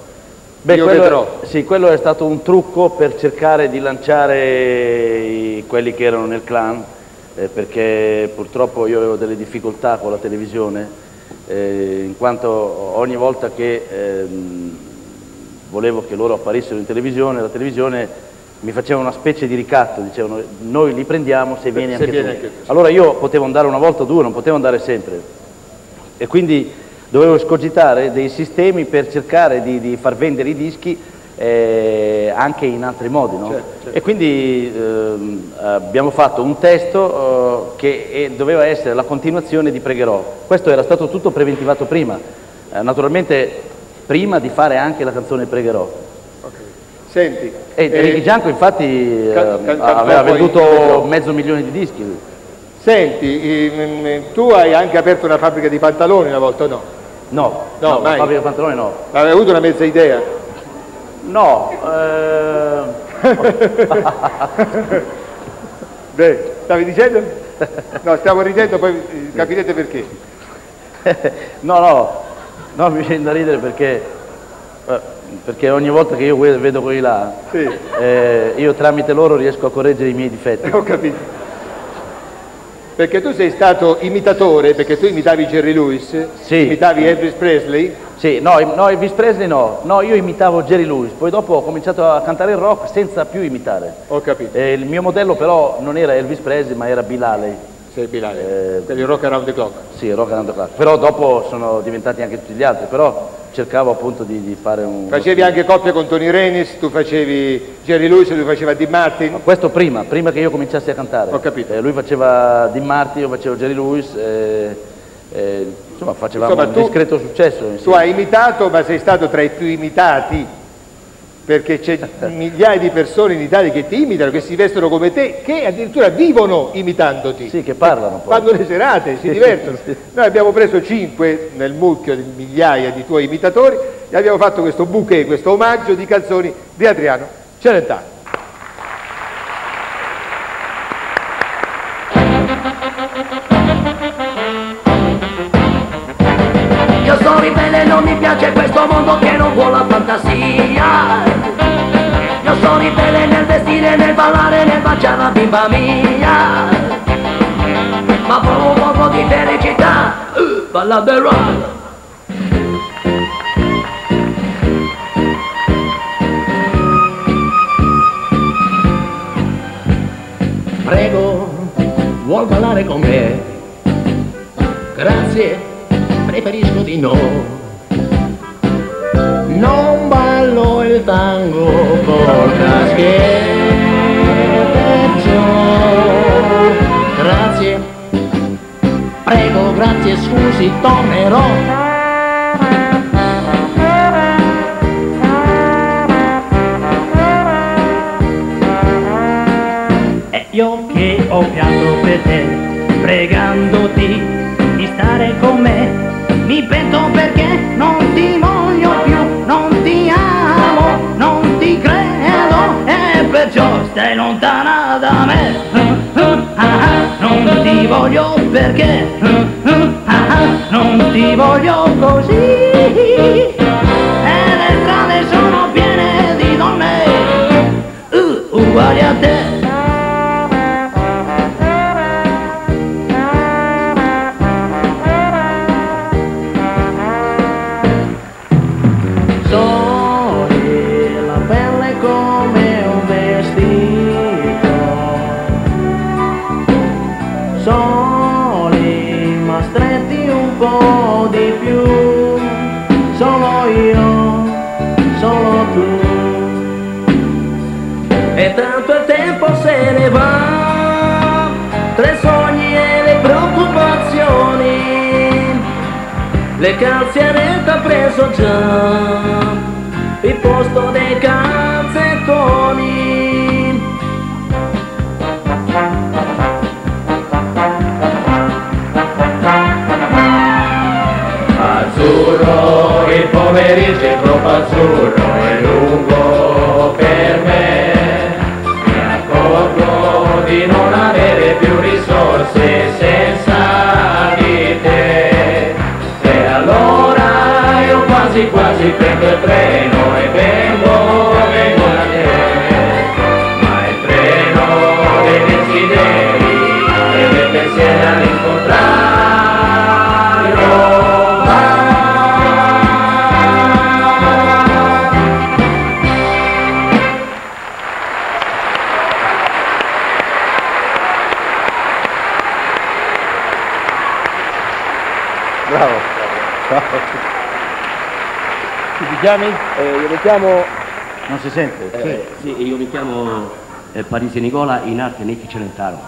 Beh, Io vedrò. Sì, quello è stato un trucco per cercare di lanciare quelli che erano nel clan, perché purtroppo io avevo delle difficoltà con la televisione, in quanto ogni volta che volevo che loro apparissero in televisione, la televisione mi faceva una specie di ricatto, dicevano noi li prendiamo se vieni anche tu. Allora io potevo andare una volta o due, non potevo andare sempre, e quindi dovevo escogitare dei sistemi per cercare di far vendere i dischi anche in altri modi, no? Certo, certo. E quindi abbiamo fatto un testo che doveva essere la continuazione di Pregherò. Questo era stato tutto preventivato prima, naturalmente prima di fare anche la canzone Pregherò. Okay. Senti, e Ricky Gianco infatti aveva venduto mezzo milione di dischi. Senti, tu hai anche aperto una fabbrica di pantaloni una volta o no? No, no, no, mai. Fabbrica di pantaloni no. Avevi avuto una mezza idea? No, Beh, stavi dicendo? No, stavo ridendo, poi capirete perché. No, mi viene da ridere perché ogni volta che io vedo quelli là, sì, io tramite loro riesco a correggere i miei difetti. Ho capito. Perché tu sei stato imitatore, perché tu imitavi Jerry Lewis, sì, imitavi Elvis Presley. Sì, no, Elvis Presley no, io imitavo Jerry Lewis, poi dopo ho cominciato a cantare il rock senza più imitare. Ho capito. Il mio modello però non era Elvis Presley, ma era Bill Haley. Sei Bill Haley, quindi Rock Around the Clock. Sì, Rock Around the Clock, però dopo sono diventati anche tutti gli altri, però cercavo appunto di fare un... Facevi anche coppia con Tony Renis, tu facevi Jerry Lewis, lui faceva Dean Martin. No, questo prima che io cominciassi a cantare. Ho capito. Lui faceva Dean Martin, io facevo Jerry Lewis, insomma facevamo un discreto successo. Insieme. Tu hai imitato, ma sei stato tra i più imitati perché c'è migliaia di persone in Italia che ti imitano, che si vestono come te, che addirittura vivono imitandoti. Sì, che parlano poi. Fanno le serate, si divertono. Sì. Noi abbiamo preso 5 nel mucchio di migliaia di tuoi imitatori e abbiamo fatto questo bouquet, questo omaggio di canzoni di Adriano Celentano. Io sono ribelle, non mi piace questo mondo che non vuole la fantasia. Io sono ribelle nel vestire, nel ballare, nel baciare la bimba mia. Ma provo un po' di felicità, balla bella. Prego, vuol ballare con me? Grazie, preferisco di no. Non ballo il tango col caschetto. Grazie, prego, grazie, scusi, tornerò. E io che ho pianto per te, pregandoti di stare con me, mi pento perché non ti voglio più. Non ti amo, non ti credo e perciò stai lontana da me. Non ti voglio perché non ti voglio così. E le strade sono piene di donne uguali a te. Se ne va tra i sogni e le preoccupazioni, le calzierette ha preso già il posto dei calzettoni. Azzurro, il pomeriggio è troppo azzurro e lungo per me. Di non avere più risorse senza di te. E allora io quasi quasi prendo il treno e vengo da te. Ma il treno dei desideri e dei pensieri all'incontrario. Chiami? Io mi chiamo... Non si sente? Sì, io mi chiamo Parisi Nicola, in arte Nicky Celentano.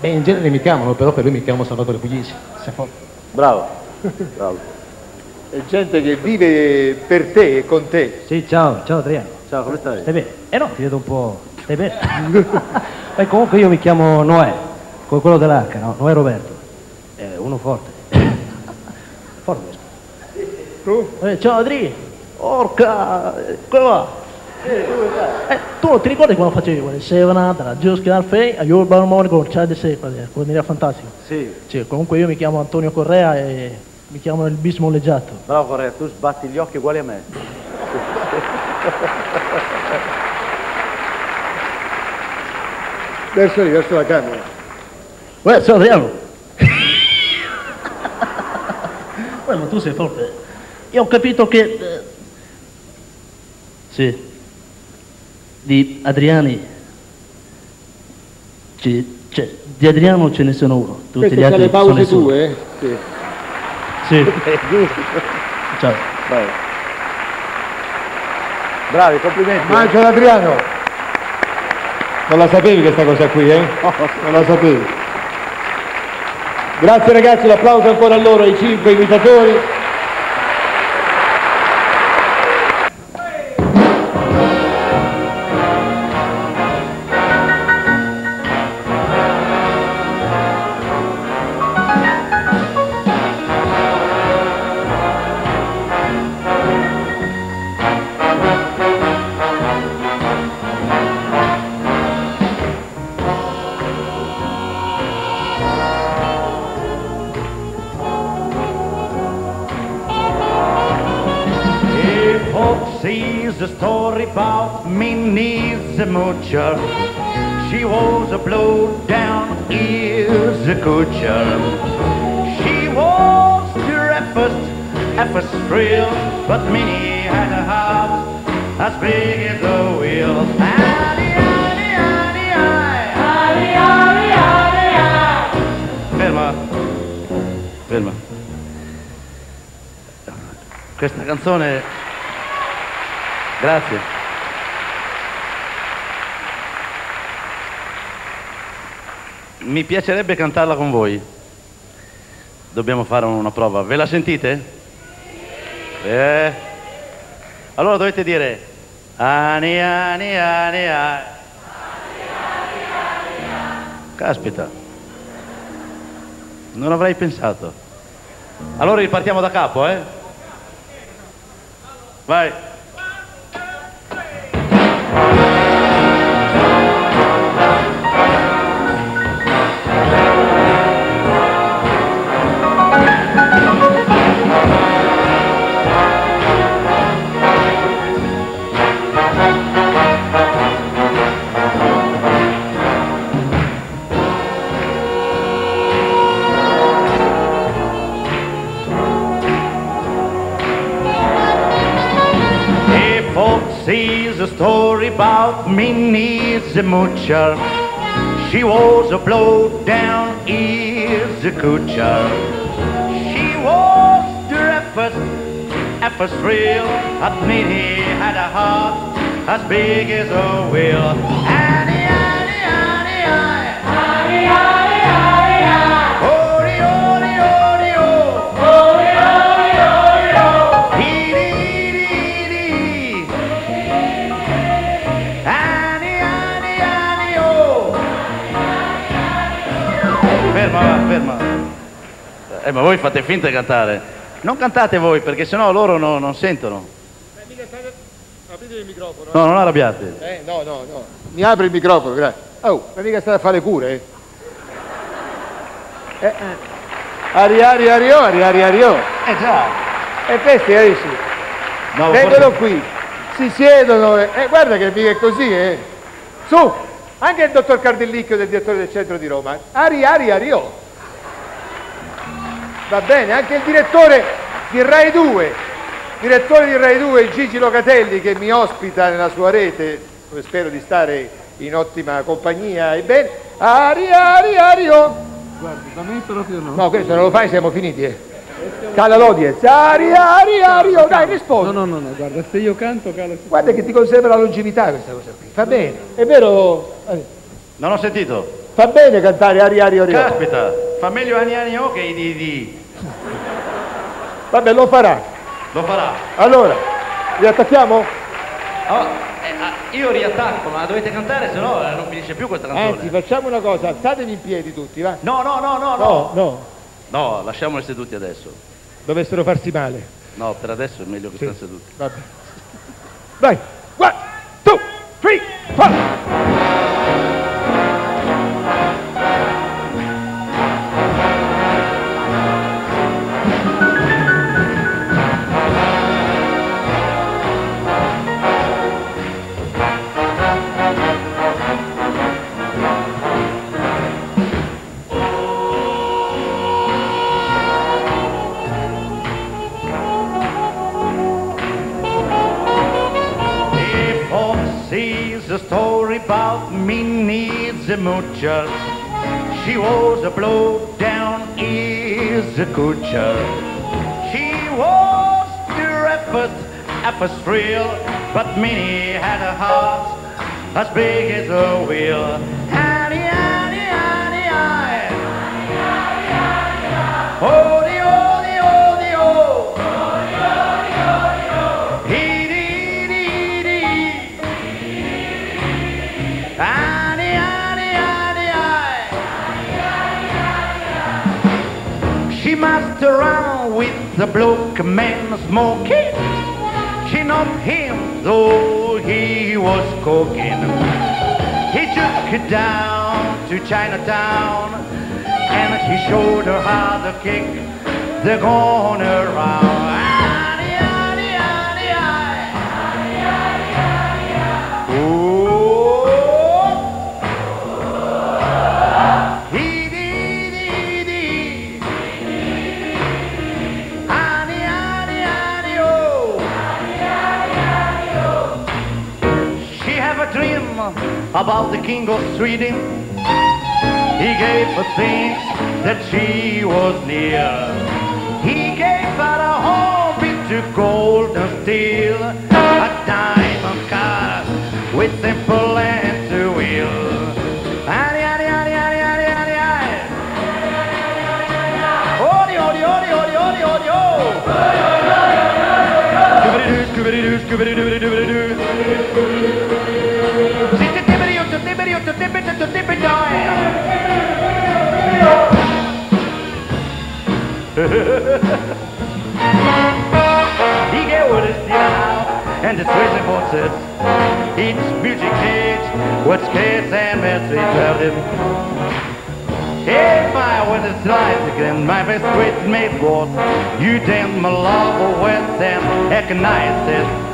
E in genere mi chiamano, però per lui mi chiamo Salvatore Puglisi. Bravo, bravo. È gente che vive per te e con te. Sì, ciao Adriano. Ciao, come stai? Stai bene? No, ti vedo un po'... Stai bene? E comunque io mi chiamo Noè, come quello dell'arca, no? Noè Roberto. Uno forte. Forte. Tu? Ciao Adri, orca, come va? Tu non ti ricordi quando facevi quelle serenate, la Giusca Alfei, agli Urban Harmony con Charlie di Sepa, quando era fantastico? Sì. Cioè, comunque io mi chiamo Antonio Correa e mi chiamano il bis molleggiato. Bravo Correa, tu sbatti gli occhi uguali a me. Verso lì, verso la camera. Uè, ciao Adriano. Uè, ma tu sei forte. Io ho capito che... sì, di Adriani, cioè, di Adriano ce ne sono uno, tutti queste gli altri sono le sue. Sì. Sì. Ciao. Vai. Bravi, complimenti. Mangio l'Adriano. Non la sapevi questa cosa qui, eh? Non la sapevi. Grazie ragazzi, l'applauso ancora a loro, ai 5 imitatori. sees a story about me needs a moocher. She was a blow down, is a coocher. She was the roughest, effest thrill, but Minnie had a house as big as a wheel. Ferma, ferma. Questa canzone... Grazie. Mi piacerebbe cantarla con voi. Dobbiamo fare una prova. Ve la sentite? Allora dovete dire ani ani ani ani. Caspita. Non avrei pensato. Allora ripartiamo da capo, eh? Vai. Story about Minnie's a moocher. She was a blow-down, is a coocher. She was the roughest, effest real, but Minnie had a heart as big as a wheel. Annie, Annie, Annie, Annie, Annie, Annie, Annie, Ori, Ori, Ori, Ori, Ori, Ori, Ori, ferma. Ma voi fate finta di cantare. Non cantate voi, perché sennò loro non sentono. Aprite il microfono. No, non arrabbiate. No. Mi apri il microfono, grazie. Oh, ma mica state a fare cure, Ari. Già. E questi, amici. No, vengono forse... qui, si siedono e guarda che mica è così, Su! Anche il dottor Cardellicchio del direttore del centro di Roma. Ari. Va bene, anche il direttore di Rai 2, Gigi Locatelli, che mi ospita nella sua rete, dove spero di stare in ottima compagnia e bene. Ari. Guardi, da me proprio no. No, questo non lo fai, siamo finiti, Cala l'audience. Ari. Dai, rispondi. No, guarda, se io canto cala. Guarda che ti conserva la longevità questa cosa qui. Fa bene. È vero? Non ho sentito. Fa bene cantare Ari. Caspita, fa meglio Ani che i di. Vabbè, lo farà. Allora, riattacchiamo? Io riattacco, ma dovete cantare, se no non finisce più questa canzone. Anzi, facciamo una cosa, alzatevi in piedi tutti, va? No. No, lasciamoli seduti adesso. Dovessero farsi male. No, per adesso è meglio che stanno seduti. Vabbè. Vai! 1, 2, 3, 4! About me needs a moocher. She was a blow-down, is a coocher. She was the roughest thrill, but Minnie had a heart as big as a wheel. Annie, Annie, Annie, Annie, Annie, Annie, Annie, around with the bloke man smoking. She knocked him though he was cooking. He took her down to Chinatown and he showed her how to kick the corner around. about the king of Sweden. He gave her things that she was near. He gave her a whole bit of gold and steel, a diamond car with simple and to wheel. He gave what is now and the twisted horses. Each music cage was case and messy tell him. If I was a slice again, my best with made was you damn my love with them recognize it.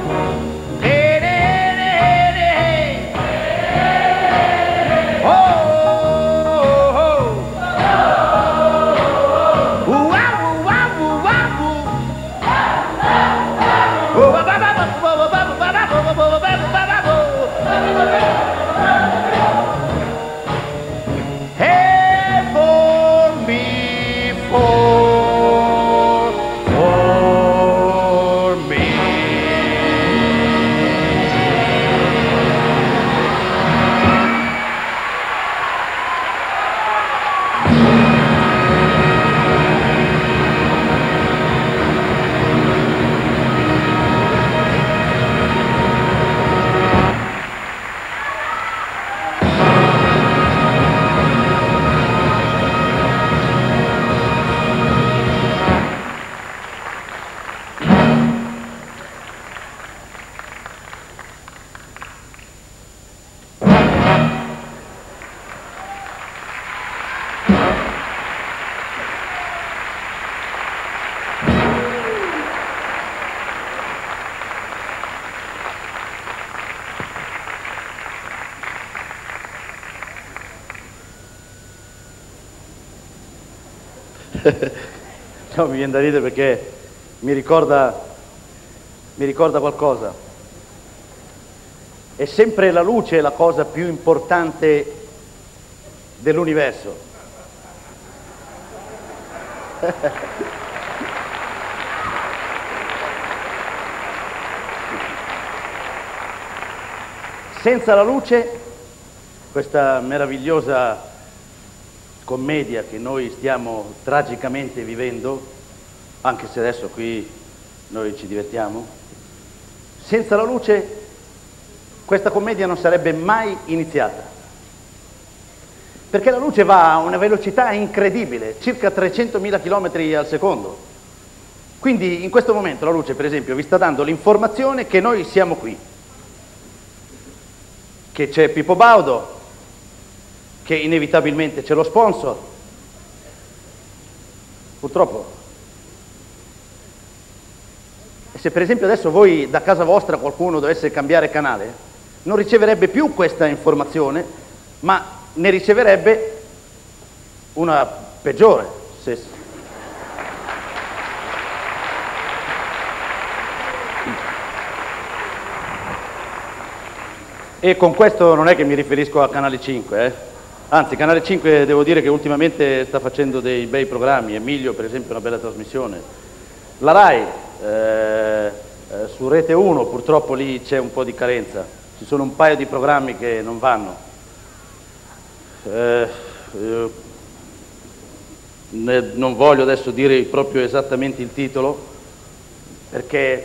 No, mi viene da ridere perché mi ricorda qualcosa. È sempre la luce la cosa più importante dell'universo. Senza la luce, questa meravigliosa commedia che noi stiamo tragicamente vivendo, anche se adesso qui noi ci divertiamo, senza la luce questa commedia non sarebbe mai iniziata, perché la luce va a una velocità incredibile, circa 300.000 km al secondo. Quindi in questo momento la luce, per esempio, vi sta dando l'informazione che noi siamo qui, che c'è Pippo Baudo, che inevitabilmente c'è lo sponsor, purtroppo. E se per esempio adesso voi da casa vostra qualcuno dovesse cambiare canale, non riceverebbe più questa informazione, ma ne riceverebbe una peggiore. E con questo non è che mi riferisco a Canale 5, Anzi, Canale 5 devo dire che ultimamente sta facendo dei bei programmi. Emilio, per esempio, è una bella trasmissione. La Rai, su Rete 1, purtroppo lì c'è un po' di carenza. Ci sono un paio di programmi che non vanno. Non voglio adesso dire proprio esattamente il titolo, perché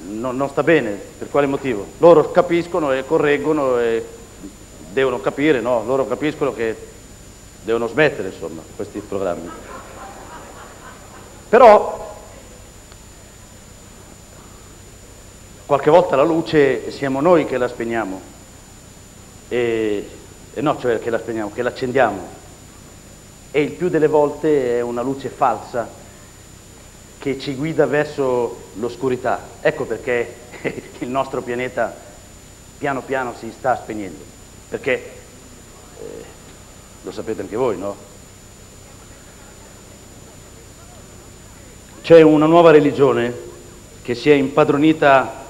non sta bene. Per quale motivo? Loro capiscono e correggono e devono capire, no? Loro capiscono che devono smettere, insomma, questi programmi. Però qualche volta la luce siamo noi che la spegniamo, cioè che la spegniamo, che l'accendiamo, e il più delle volte è una luce falsa che ci guida verso l'oscurità. Ecco perché il nostro pianeta piano piano si sta spegnendo. Perché, lo sapete anche voi, no? C'è una nuova religione che si è impadronita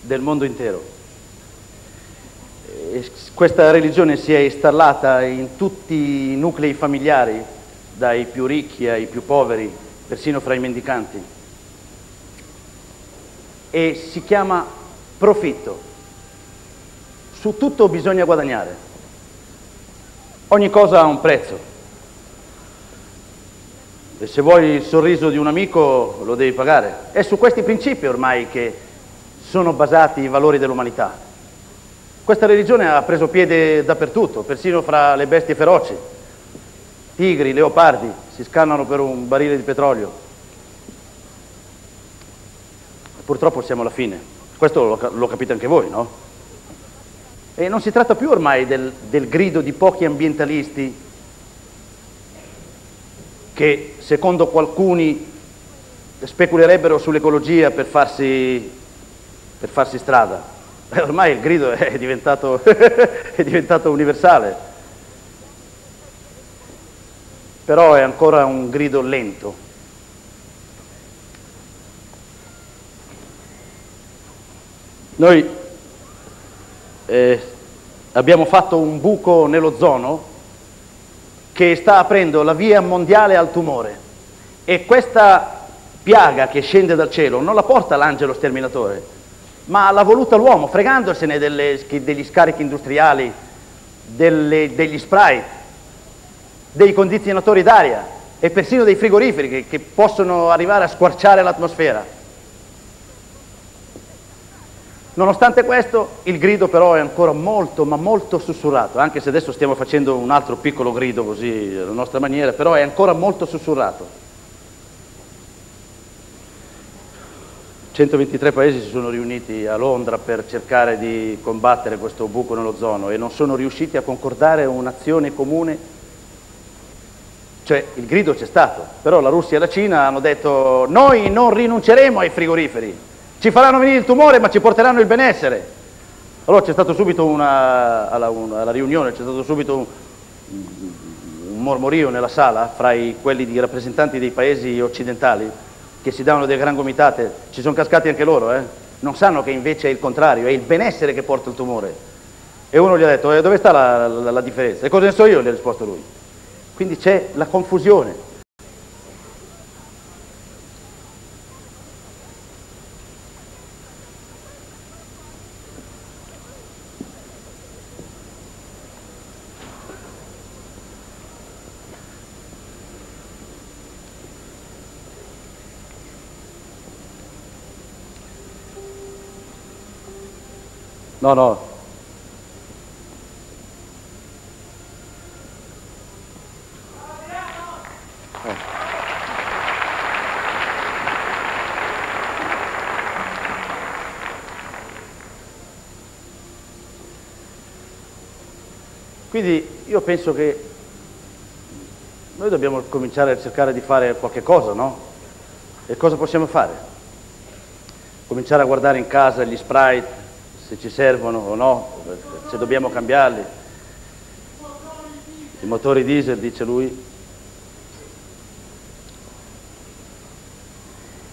del mondo intero. Questa religione si è installata in tutti i nuclei familiari, dai più ricchi ai più poveri, persino fra i mendicanti. E si chiama profitto. Su tutto bisogna guadagnare. Ogni cosa ha un prezzo. E se vuoi il sorriso di un amico, lo devi pagare. È su questi principi ormai che sono basati i valori dell'umanità. Questa religione ha preso piede dappertutto, persino fra le bestie feroci. Tigri, leopardi, si scannano per un barile di petrolio. Purtroppo siamo alla fine. Questo lo capite anche voi, no? E non si tratta più ormai del grido di pochi ambientalisti che, secondo qualcuni, speculerebbero sull'ecologia per farsi strada. Ormai il grido è diventato, è diventato universale, però è ancora un grido lento. Noi abbiamo fatto un buco nell'ozono che sta aprendo la via mondiale al tumore, e questa piaga che scende dal cielo non la porta l'angelo sterminatore, ma l'ha voluta l'uomo, fregandosene degli scarichi industriali, degli spray, dei condizionatori d'aria e persino dei frigoriferi che possono arrivare a squarciare l'atmosfera. Nonostante questo, il grido però è ancora molto, ma molto sussurrato, anche se adesso stiamo facendo un altro piccolo grido così, alla nostra maniera, però è ancora molto sussurrato. 123 paesi si sono riuniti a Londra per cercare di combattere questo buco nell'ozono e non sono riusciti a concordare un'azione comune. Cioè, il grido c'è stato, però la Russia e la Cina hanno detto: noi non rinunceremo ai frigoriferi, ci faranno venire il tumore ma ci porteranno il benessere. Allora c'è stato subito alla riunione c'è stato subito un mormorio nella sala fra quelli di rappresentanti dei paesi occidentali, che si davano delle gran gomitate, ci sono cascati anche loro, non sanno che invece è il contrario, è il benessere che porta il tumore. E uno gli ha detto: dove sta la differenza? E cosa ne so io? Gli ha risposto lui. Quindi c'è la confusione. No. Quindi io penso che noi dobbiamo cominciare a cercare di fare qualche cosa, no? E cosa possiamo fare? Cominciare a guardare in casa gli sprite, se ci servono o no, se dobbiamo cambiarli. I motori diesel, dice lui.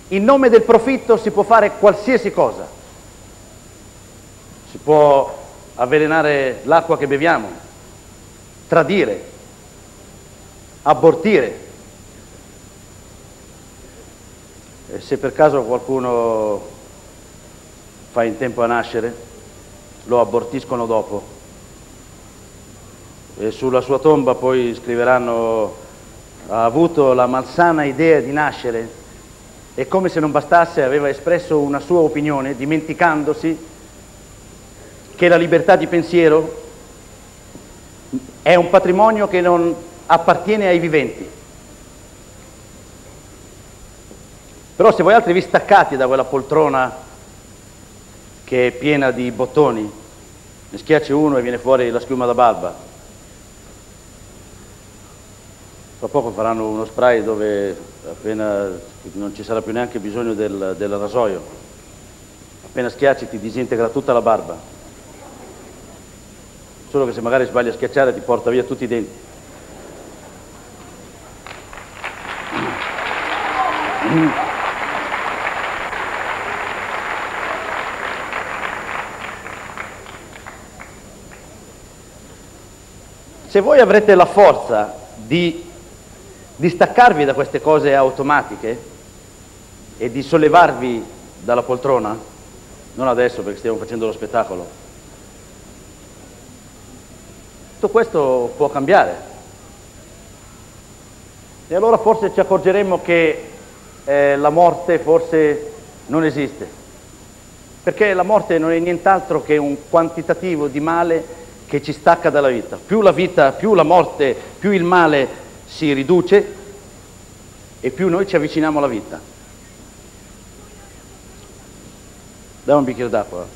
In nome del profitto si può fare qualsiasi cosa. Si può avvelenare l'acqua che beviamo, tradire, abortire. E se per caso qualcuno fa in tempo a nascere, lo abortiscono dopo, e sulla sua tomba poi scriveranno: ha avuto la malsana idea di nascere, e come se non bastasse aveva espresso una sua opinione, dimenticandosi che la libertà di pensiero è un patrimonio che non appartiene ai viventi. Però se voi altri vi staccate da quella poltrona che è piena di bottoni, ne schiacci uno e viene fuori la schiuma da barba. Tra poco faranno uno spray dove appena non ci sarà più neanche bisogno del rasoio, appena schiacci ti disintegra tutta la barba, solo che se magari sbagli a schiacciare ti porta via tutti i denti. se voi avrete la forza di distaccarvi da queste cose automatiche e di sollevarvi dalla poltrona, non adesso perché stiamo facendo lo spettacolo, tutto questo può cambiare. E allora forse ci accorgeremo che la morte forse non esiste, perché la morte non è nient'altro che un quantitativo di male che ci stacca dalla vita. Più la vita, più la morte, più il male si riduce e più noi ci avviciniamo alla vita. Dai un bicchiere d'acqua.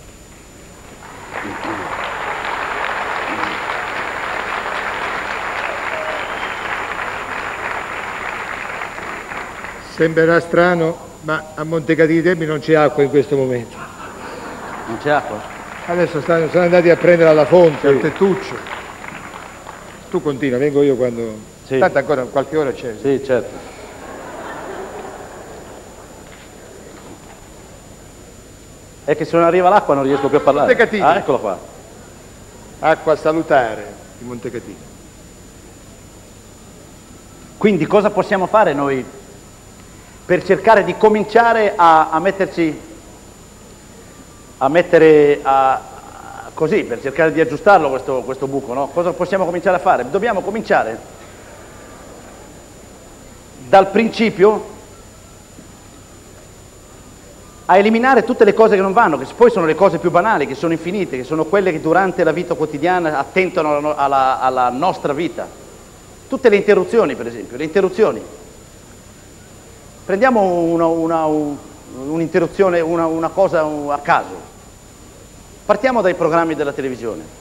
Sembrerà strano, ma a Montecatini di Termini non c'è acqua in questo momento. Non c'è acqua? Adesso sono andati a prendere alla fonte, al tettuccio. Tu continua, vengo io quando... Sì. Tanto ancora qualche ora c'è. Sì, certo. È che se non arriva l'acqua non riesco più a parlare. Montecatini. Ah, eccola qua. Acqua salutare di Montecatini. Quindi cosa possiamo fare noi per cercare di cominciare a metterci... così, per cercare di aggiustarlo questo buco, no? Cosa possiamo cominciare a fare? Dobbiamo cominciare dal principio a eliminare tutte le cose che non vanno, che poi sono le cose più banali, che sono infinite, che sono quelle che durante la vita quotidiana attentano alla nostra vita. Tutte le interruzioni, per esempio, le interruzioni. Prendiamo un'interruzione, una cosa a caso. Partiamo dai programmi della televisione.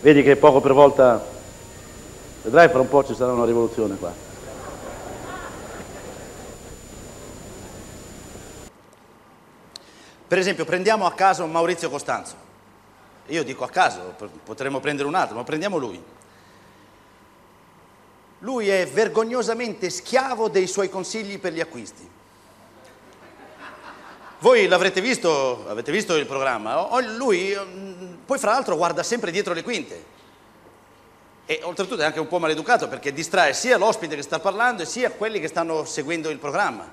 Vedi che poco per volta, vedrai fra un po' ci sarà una rivoluzione qua. Per esempio prendiamo a caso Maurizio Costanzo. Io dico a caso, potremmo prendere un altro, ma prendiamo lui. Lui è vergognosamente schiavo dei suoi consigli per gli acquisti. Voi l'avrete visto, avete visto il programma? Lui, poi fra l'altro, guarda sempre dietro le quinte. E oltretutto è anche un po' maleducato perché distrae sia l'ospite che sta parlando sia quelli che stanno seguendo il programma.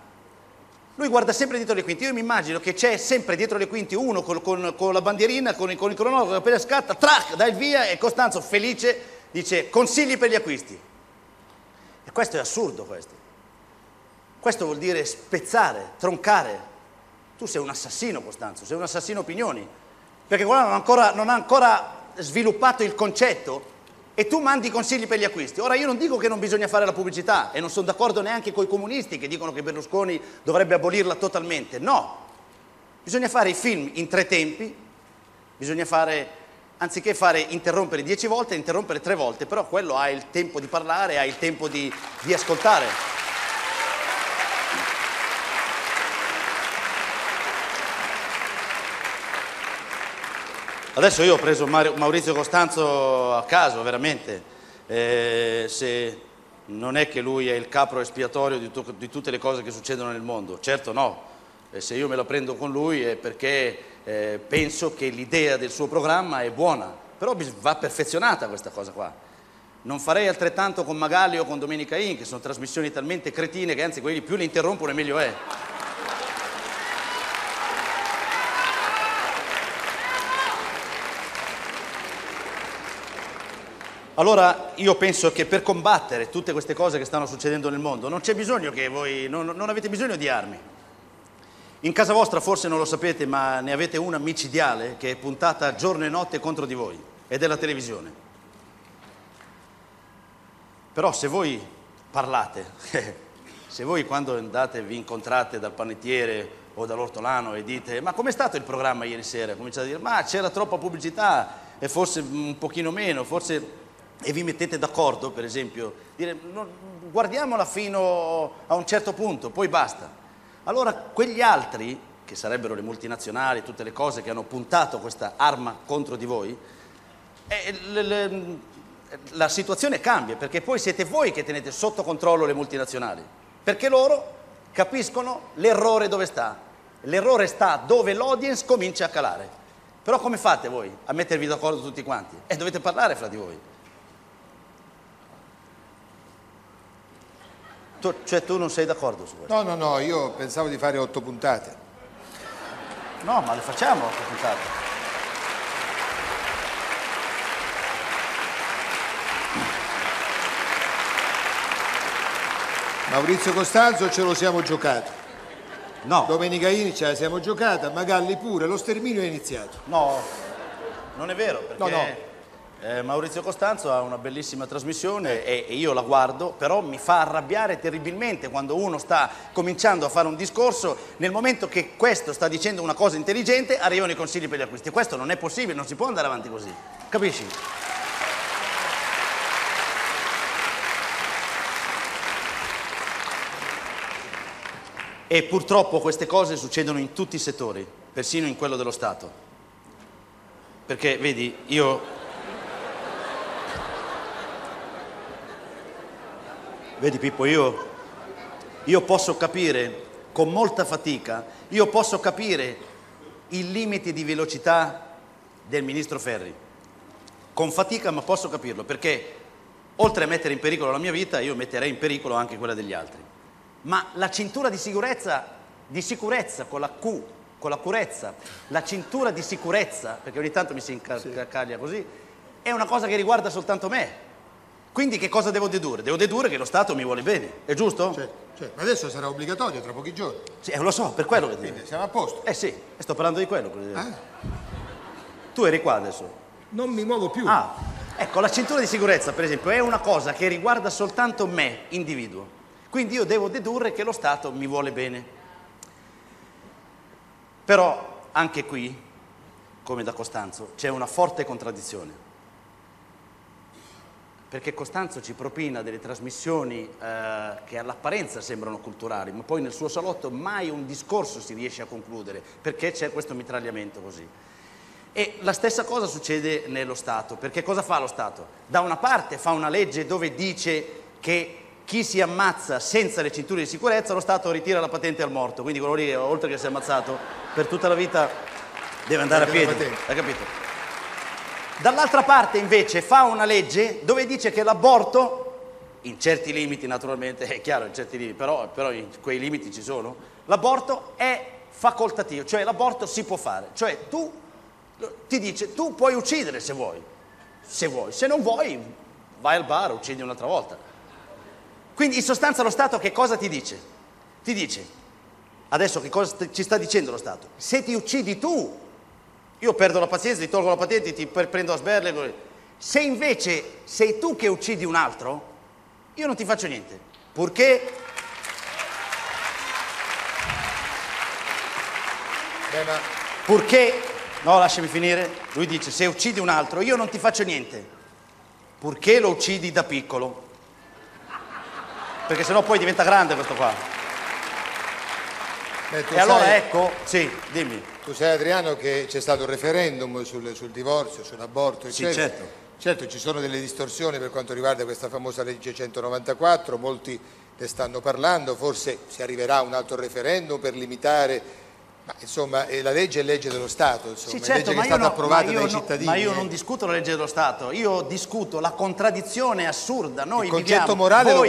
Lui guarda sempre dietro le quinte. Io mi immagino che c'è sempre dietro le quinte uno con la bandierina, con il cronometro, appena scatta, trac, dai via, e Costanzo, felice, dice consigli per gli acquisti. E questo è assurdo, questo. Questo vuol dire spezzare, troncare. Tu sei un assassino, Costanzo, sei un assassino opinioni, perché guarda, non ha ancora sviluppato il concetto e tu mandi consigli per gli acquisti. Ora io non dico che non bisogna fare la pubblicità e non sono d'accordo neanche con i comunisti che dicono che Berlusconi dovrebbe abolirla totalmente. No, bisogna fare i film in tre tempi, bisogna fare, anziché fare interrompere 10 volte, interrompere 3 volte, però quello ha il tempo di parlare, ha il tempo di ascoltare. Adesso io ho preso Maurizio Costanzo a caso, veramente, se non è che lui è il capro espiatorio di tutte le cose che succedono nel mondo, certo no, se io me la prendo con lui è perché penso che l'idea del suo programma è buona, però va perfezionata questa cosa qua. Non farei altrettanto con Magalli o con Domenica In, che sono trasmissioni talmente cretine che anzi quelli più li interrompono e meglio è. Allora io penso che per combattere tutte queste cose che stanno succedendo nel mondo non c'è bisogno che voi, non avete bisogno di armi. In casa vostra forse non lo sapete, ma ne avete una micidiale che è puntata giorno e notte contro di voi, ed è la televisione. Però se voi parlate, se voi quando andate vi incontrate dal panettiere o dall'ortolano e dite ma com'è stato il programma ieri sera? Cominciate a dire ma c'era troppa pubblicità e forse un pochino meno, forse... e vi mettete d'accordo, per esempio, dire guardiamola fino a un certo punto, poi basta. Allora quegli altri, che sarebbero le multinazionali, tutte le cose che hanno puntato questa arma contro di voi, la situazione cambia, perché poi siete voi che tenete sotto controllo le multinazionali. perché loro capiscono l'errore dove sta. L'errore sta dove l'audience comincia a calare. Però come fate voi a mettervi d'accordo tutti quanti? Dovete parlare fra di voi. Tu non sei d'accordo su questo? No, no, no, io pensavo di fare 8 puntate. No, ma le facciamo 8 puntate. Maurizio Costanzo ce lo siamo giocato. No. Domenica In ce la siamo giocata, Magalli pure, lo sterminio è iniziato. No, non è vero, perché Maurizio Costanzo ha una bellissima trasmissione e io la guardo, però mi fa arrabbiare terribilmente quando uno sta cominciando a fare un discorso, nel momento che questo sta dicendo una cosa intelligente arrivano i consigli per gli acquisti. Questo non è possibile, non si può andare avanti così, capisci? E purtroppo queste cose succedono in tutti i settori, persino in quello dello Stato. Perché, vedi, Pippo, io posso capire con molta fatica, io posso capire il limite di velocità del ministro Ferri. Con fatica, ma posso capirlo, perché oltre a mettere in pericolo la mia vita, io metterei in pericolo anche quella degli altri. Ma la cintura di sicurezza con la Q, con la curezza, la cintura di sicurezza, perché ogni tanto mi si incaglia così, è una cosa che riguarda soltanto me. Quindi che cosa devo dedurre? Devo dedurre che lo Stato mi vuole bene, è giusto? Certo. Ma adesso sarà obbligatorio tra pochi giorni. Sì, lo so, per quello che dico. Siamo a posto. Sì, sto parlando di quello. Tu eri qua adesso. Non mi muovo più. Ecco, la cintura di sicurezza, per esempio, è una cosa che riguarda soltanto me, individuo. Quindi io devo dedurre che lo Stato mi vuole bene. Però anche qui, come da Costanzo, c'è una forte contraddizione. Perché Costanzo ci propina delle trasmissioni che all'apparenza sembrano culturali, ma poi nel suo salotto mai un discorso si riesce a concludere, perché c'è questo mitragliamento così. E la stessa cosa succede nello Stato, perché cosa fa lo Stato? Da una parte fa una legge dove dice che chi si ammazza senza le cinture di sicurezza, lo Stato retira la patente al morto. Quindi quello lì, oltre che si è ammazzato, per tutta la vita deve andare a piedi. Hai capito? Dall'altra parte, invece, fa una legge dove dice che l'aborto, in certi limiti naturalmente, è chiaro, in certi limiti, però quei limiti ci sono, l'aborto è facoltativo, cioè l'aborto si può fare. Cioè tu, ti dice, tu puoi uccidere se vuoi. Se vuoi. Se non vuoi, vai al bar, uccidi un'altra volta. Quindi in sostanza lo Stato che cosa ti dice? Ti dice, adesso che cosa ci sta dicendo lo Stato? Se ti uccidi tu, io perdo la pazienza, ti tolgo la patente, ti prendo a sberle. Se invece sei tu che uccidi un altro, io non ti faccio niente. Purché... Purché... No, lasciami finire. Lui dice, se uccidi un altro, io non ti faccio niente. Purché lo uccidi da piccolo. Perché sennò poi diventa grande questo qua. E allora ecco, sì, dimmi. Tu sai, Adriano, che c'è stato un referendum sul divorzio, sull'aborto, eccetera. Sì, certo. Certo, ci sono delle distorsioni per quanto riguarda questa famosa legge 194, molti ne stanno parlando, forse si arriverà a un altro referendum per limitare... Ma insomma, la legge è legge dello Stato, insomma, sì, certo, è legge che è stata approvata dai cittadini. Ma io non discuto la legge dello Stato, io discuto la contraddizione assurda. Noi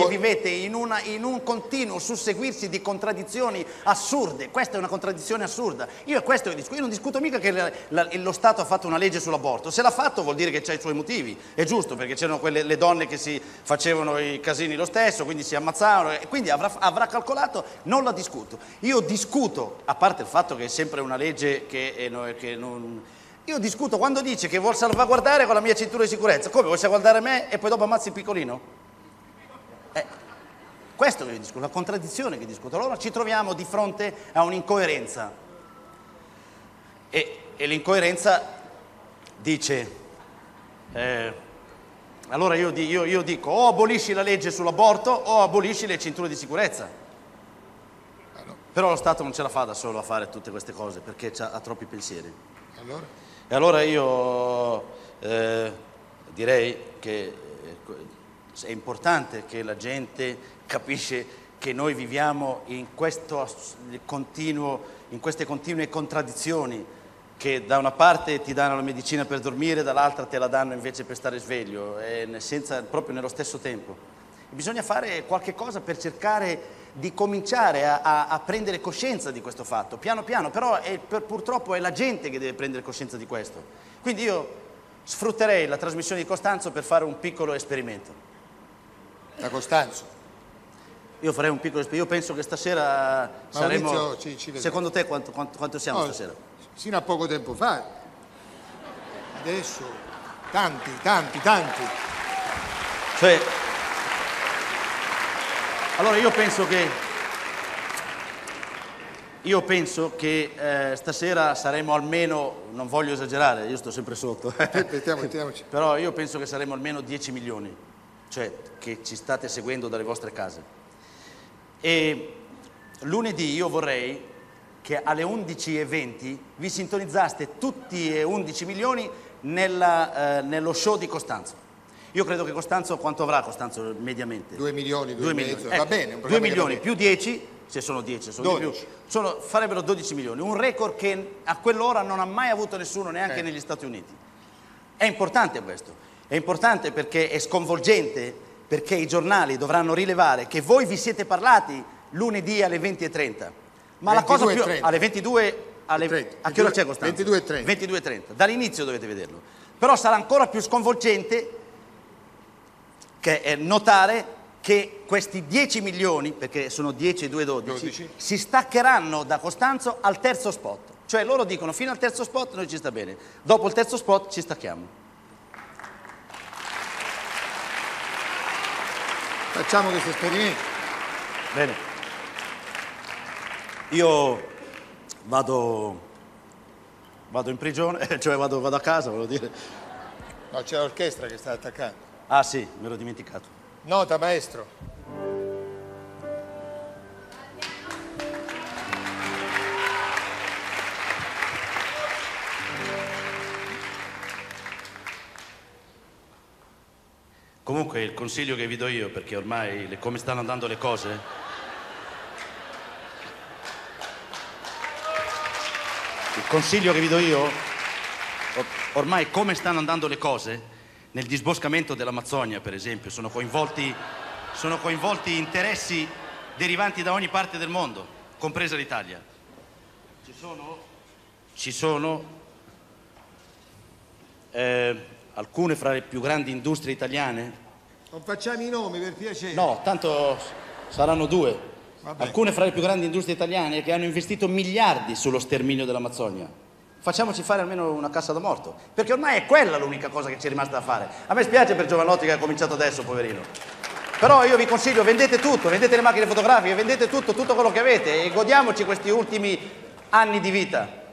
vivete in un continuo susseguirsi di contraddizioni assurde, questa è una contraddizione assurda. Io è questo che discuto, io non discuto mica che lo Stato ha fatto una legge sull'aborto, se l'ha fatto vuol dire che c'ha i suoi motivi, è giusto, perché c'erano le donne che si facevano i casini lo stesso, quindi si ammazzavano, e quindi avrà calcolato, non la discuto. Io discuto, a parte il fatto che è sempre una legge che non... Io discuto quando dice che vuol salvaguardare con la mia cintura di sicurezza. Come? Vuoi salvaguardare me e poi dopo ammazzi il piccolino? Questo che io discuto, la contraddizione che discuto. Allora ci troviamo di fronte a un'incoerenza. E l'incoerenza dice... allora io dico o abolisci la legge sull'aborto o abolisci le cinture di sicurezza. Però lo Stato non ce la fa da solo a fare tutte queste cose, perché ha troppi pensieri. Allora? E allora io direi che è importante che la gente capisce che noi viviamo in, queste continue contraddizioni che da una parte ti danno la medicina per dormire, dall'altra te la danno invece per stare sveglio, proprio nello stesso tempo. Bisogna fare qualche cosa per cercare di cominciare a prendere coscienza di questo fatto, piano piano, però purtroppo è la gente che deve prendere coscienza di questo. Quindi io sfrutterei la trasmissione di Costanzo per fare un piccolo esperimento. Da Costanzo? Io farei un piccolo esperimento, io penso che stasera Maurizio, saremo... Secondo te quanto siamo stasera? Sino a poco tempo fa, adesso tanti. Cioè... Allora io penso che stasera saremo almeno, non voglio esagerare, io sto sempre sotto, però io penso che saremo almeno 10 milioni, cioè che ci state seguendo dalle vostre case. E lunedì io vorrei che alle 11:20 vi sintonizzaste tutti e 11 milioni nello show di Costanzo. Io credo che Costanzo, quanto avrà Costanzo mediamente? 2 milioni, 2 e mezzo, ecco, va bene. Un 2 milioni più 10, se sono 10, sono 12. Di più, farebbero 12 milioni, un record che a quell'ora non ha mai avuto nessuno, neanche negli Stati Uniti. È importante questo, è importante perché è sconvolgente, perché i giornali dovranno rilevare che voi vi siete parlati lunedì alle 20:30, ma la cosa più... Alle 22, alle... 30. A che ora c'è Costanzo? 22:30. Dall'inizio dovete vederlo, però sarà ancora più sconvolgente... che è notare che questi 10 milioni, perché sono 10 e 2 12, si staccheranno da Costanzo al terzo spot. Cioè loro dicono fino al terzo spot noi ci sta bene, dopo il terzo spot ci stacchiamo. Facciamo questo esperimento. Bene. Io vado in prigione, cioè vado a casa, volevo dire. No, c'è l'orchestra che sta attaccando. Ah sì, me l'ho dimenticato. Nota, maestro. Comunque il consiglio che vi do io, perché ormai come stanno andando le cose, nel disboscamento dell'Amazzonia, per esempio, sono coinvolti interessi derivanti da ogni parte del mondo, compresa l'Italia. Ci sono alcune fra le più grandi industrie italiane. Non facciamo i nomi, per piacere. No, tanto saranno due. Vabbè. Alcune fra le più grandi industrie italiane che hanno investito miliardi sullo sterminio dell'Amazzonia. Facciamoci fare almeno una cassa da morto, perché ormai è quella l'unica cosa che ci è rimasta da fare. A me spiace per Jovanotti che ha cominciato adesso, poverino. Però io vi consiglio, vendete tutto, vendete le macchine fotografiche, vendete tutto quello che avete e godiamoci questi ultimi anni di vita.